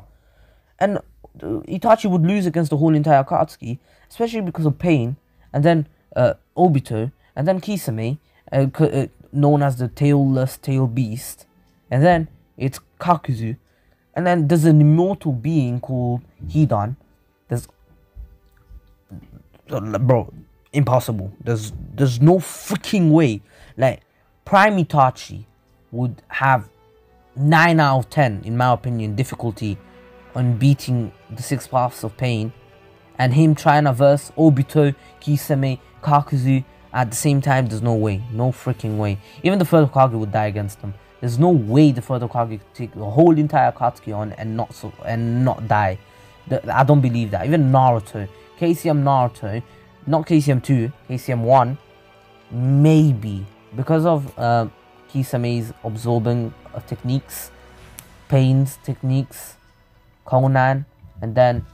and uh, Itachi would lose against the whole entire Akatsuki, especially because of Pain, and then uh, Obito, and then Kisame, uh, uh, known as the tailless tail beast, and then it's Kakuzu, and then there's an immortal being called Hidan. There's bro, impossible. There's there's no freaking way. Like, Prime Itachi would have nine out of ten, in my opinion, difficulty on beating the six paths of Pain, and him trying to verse Obito, Kisame, Kakuzu at the same time. There's no way, no freaking way. Even the third Hokage would die against them. There's no way the third Hokage could take the whole entire Akatsuki on and not so and not die. The, I don't believe that. Even Naruto, K C M Naruto, not K C M two, K C M one, maybe because of uh, Kisame's absorbing uh, techniques, Pain's techniques, Konan, and then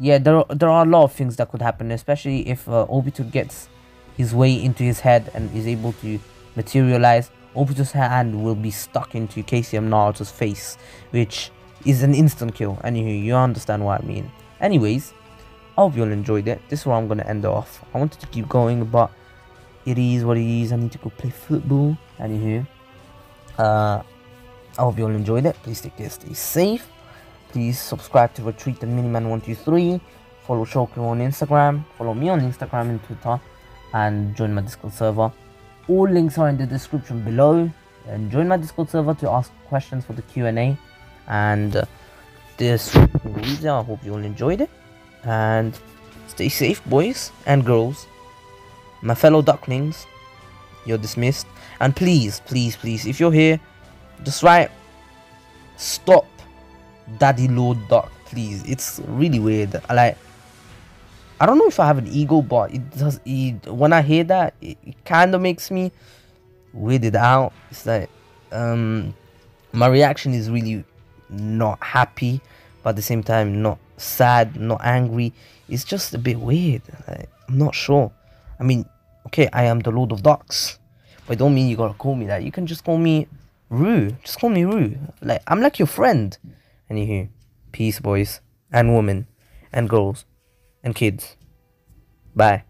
yeah, there are, there are a lot of things that could happen, especially if uh, Obito gets his way into his head and is able to materialize. Obito's hand will be stuck into K C M Naruto's face, which is an instant kill. Anywho, you understand what I mean. Anyways, I hope you all enjoyed it. This is where I'm going to end off. I wanted to keep going, but it is what it is. I need to go play football. Anywho, uh, I hope you all enjoyed it. Please take care, stay safe. Please subscribe to Retreat and Miniman one two three. Follow Shokyo on Instagram. Follow me on Instagram and Twitter. And join my Discord server. All links are in the description below, and join my Discord server to ask questions for the Q and A. And uh, this is, I hope you all enjoyed it, and stay safe, boys and girls, my fellow ducklings. You're dismissed. And please, please, please, if you're here, just write "Stop Daddy Lord Duck," please. It's really weird. Like, I don't know if I have an ego, but it does. It, when I hear that, it, it kind of makes me weirded out. It's like, um, my reaction is really not happy, but at the same time, not sad, not angry. It's just a bit weird. Like, I'm not sure. I mean, okay, I am the Lord of Ducks, but it don't mean you gotta call me that. You can just call me Rue. Just call me Rue. Like, I'm like your friend. Anywho, peace, boys and women and girls and kids. Bye.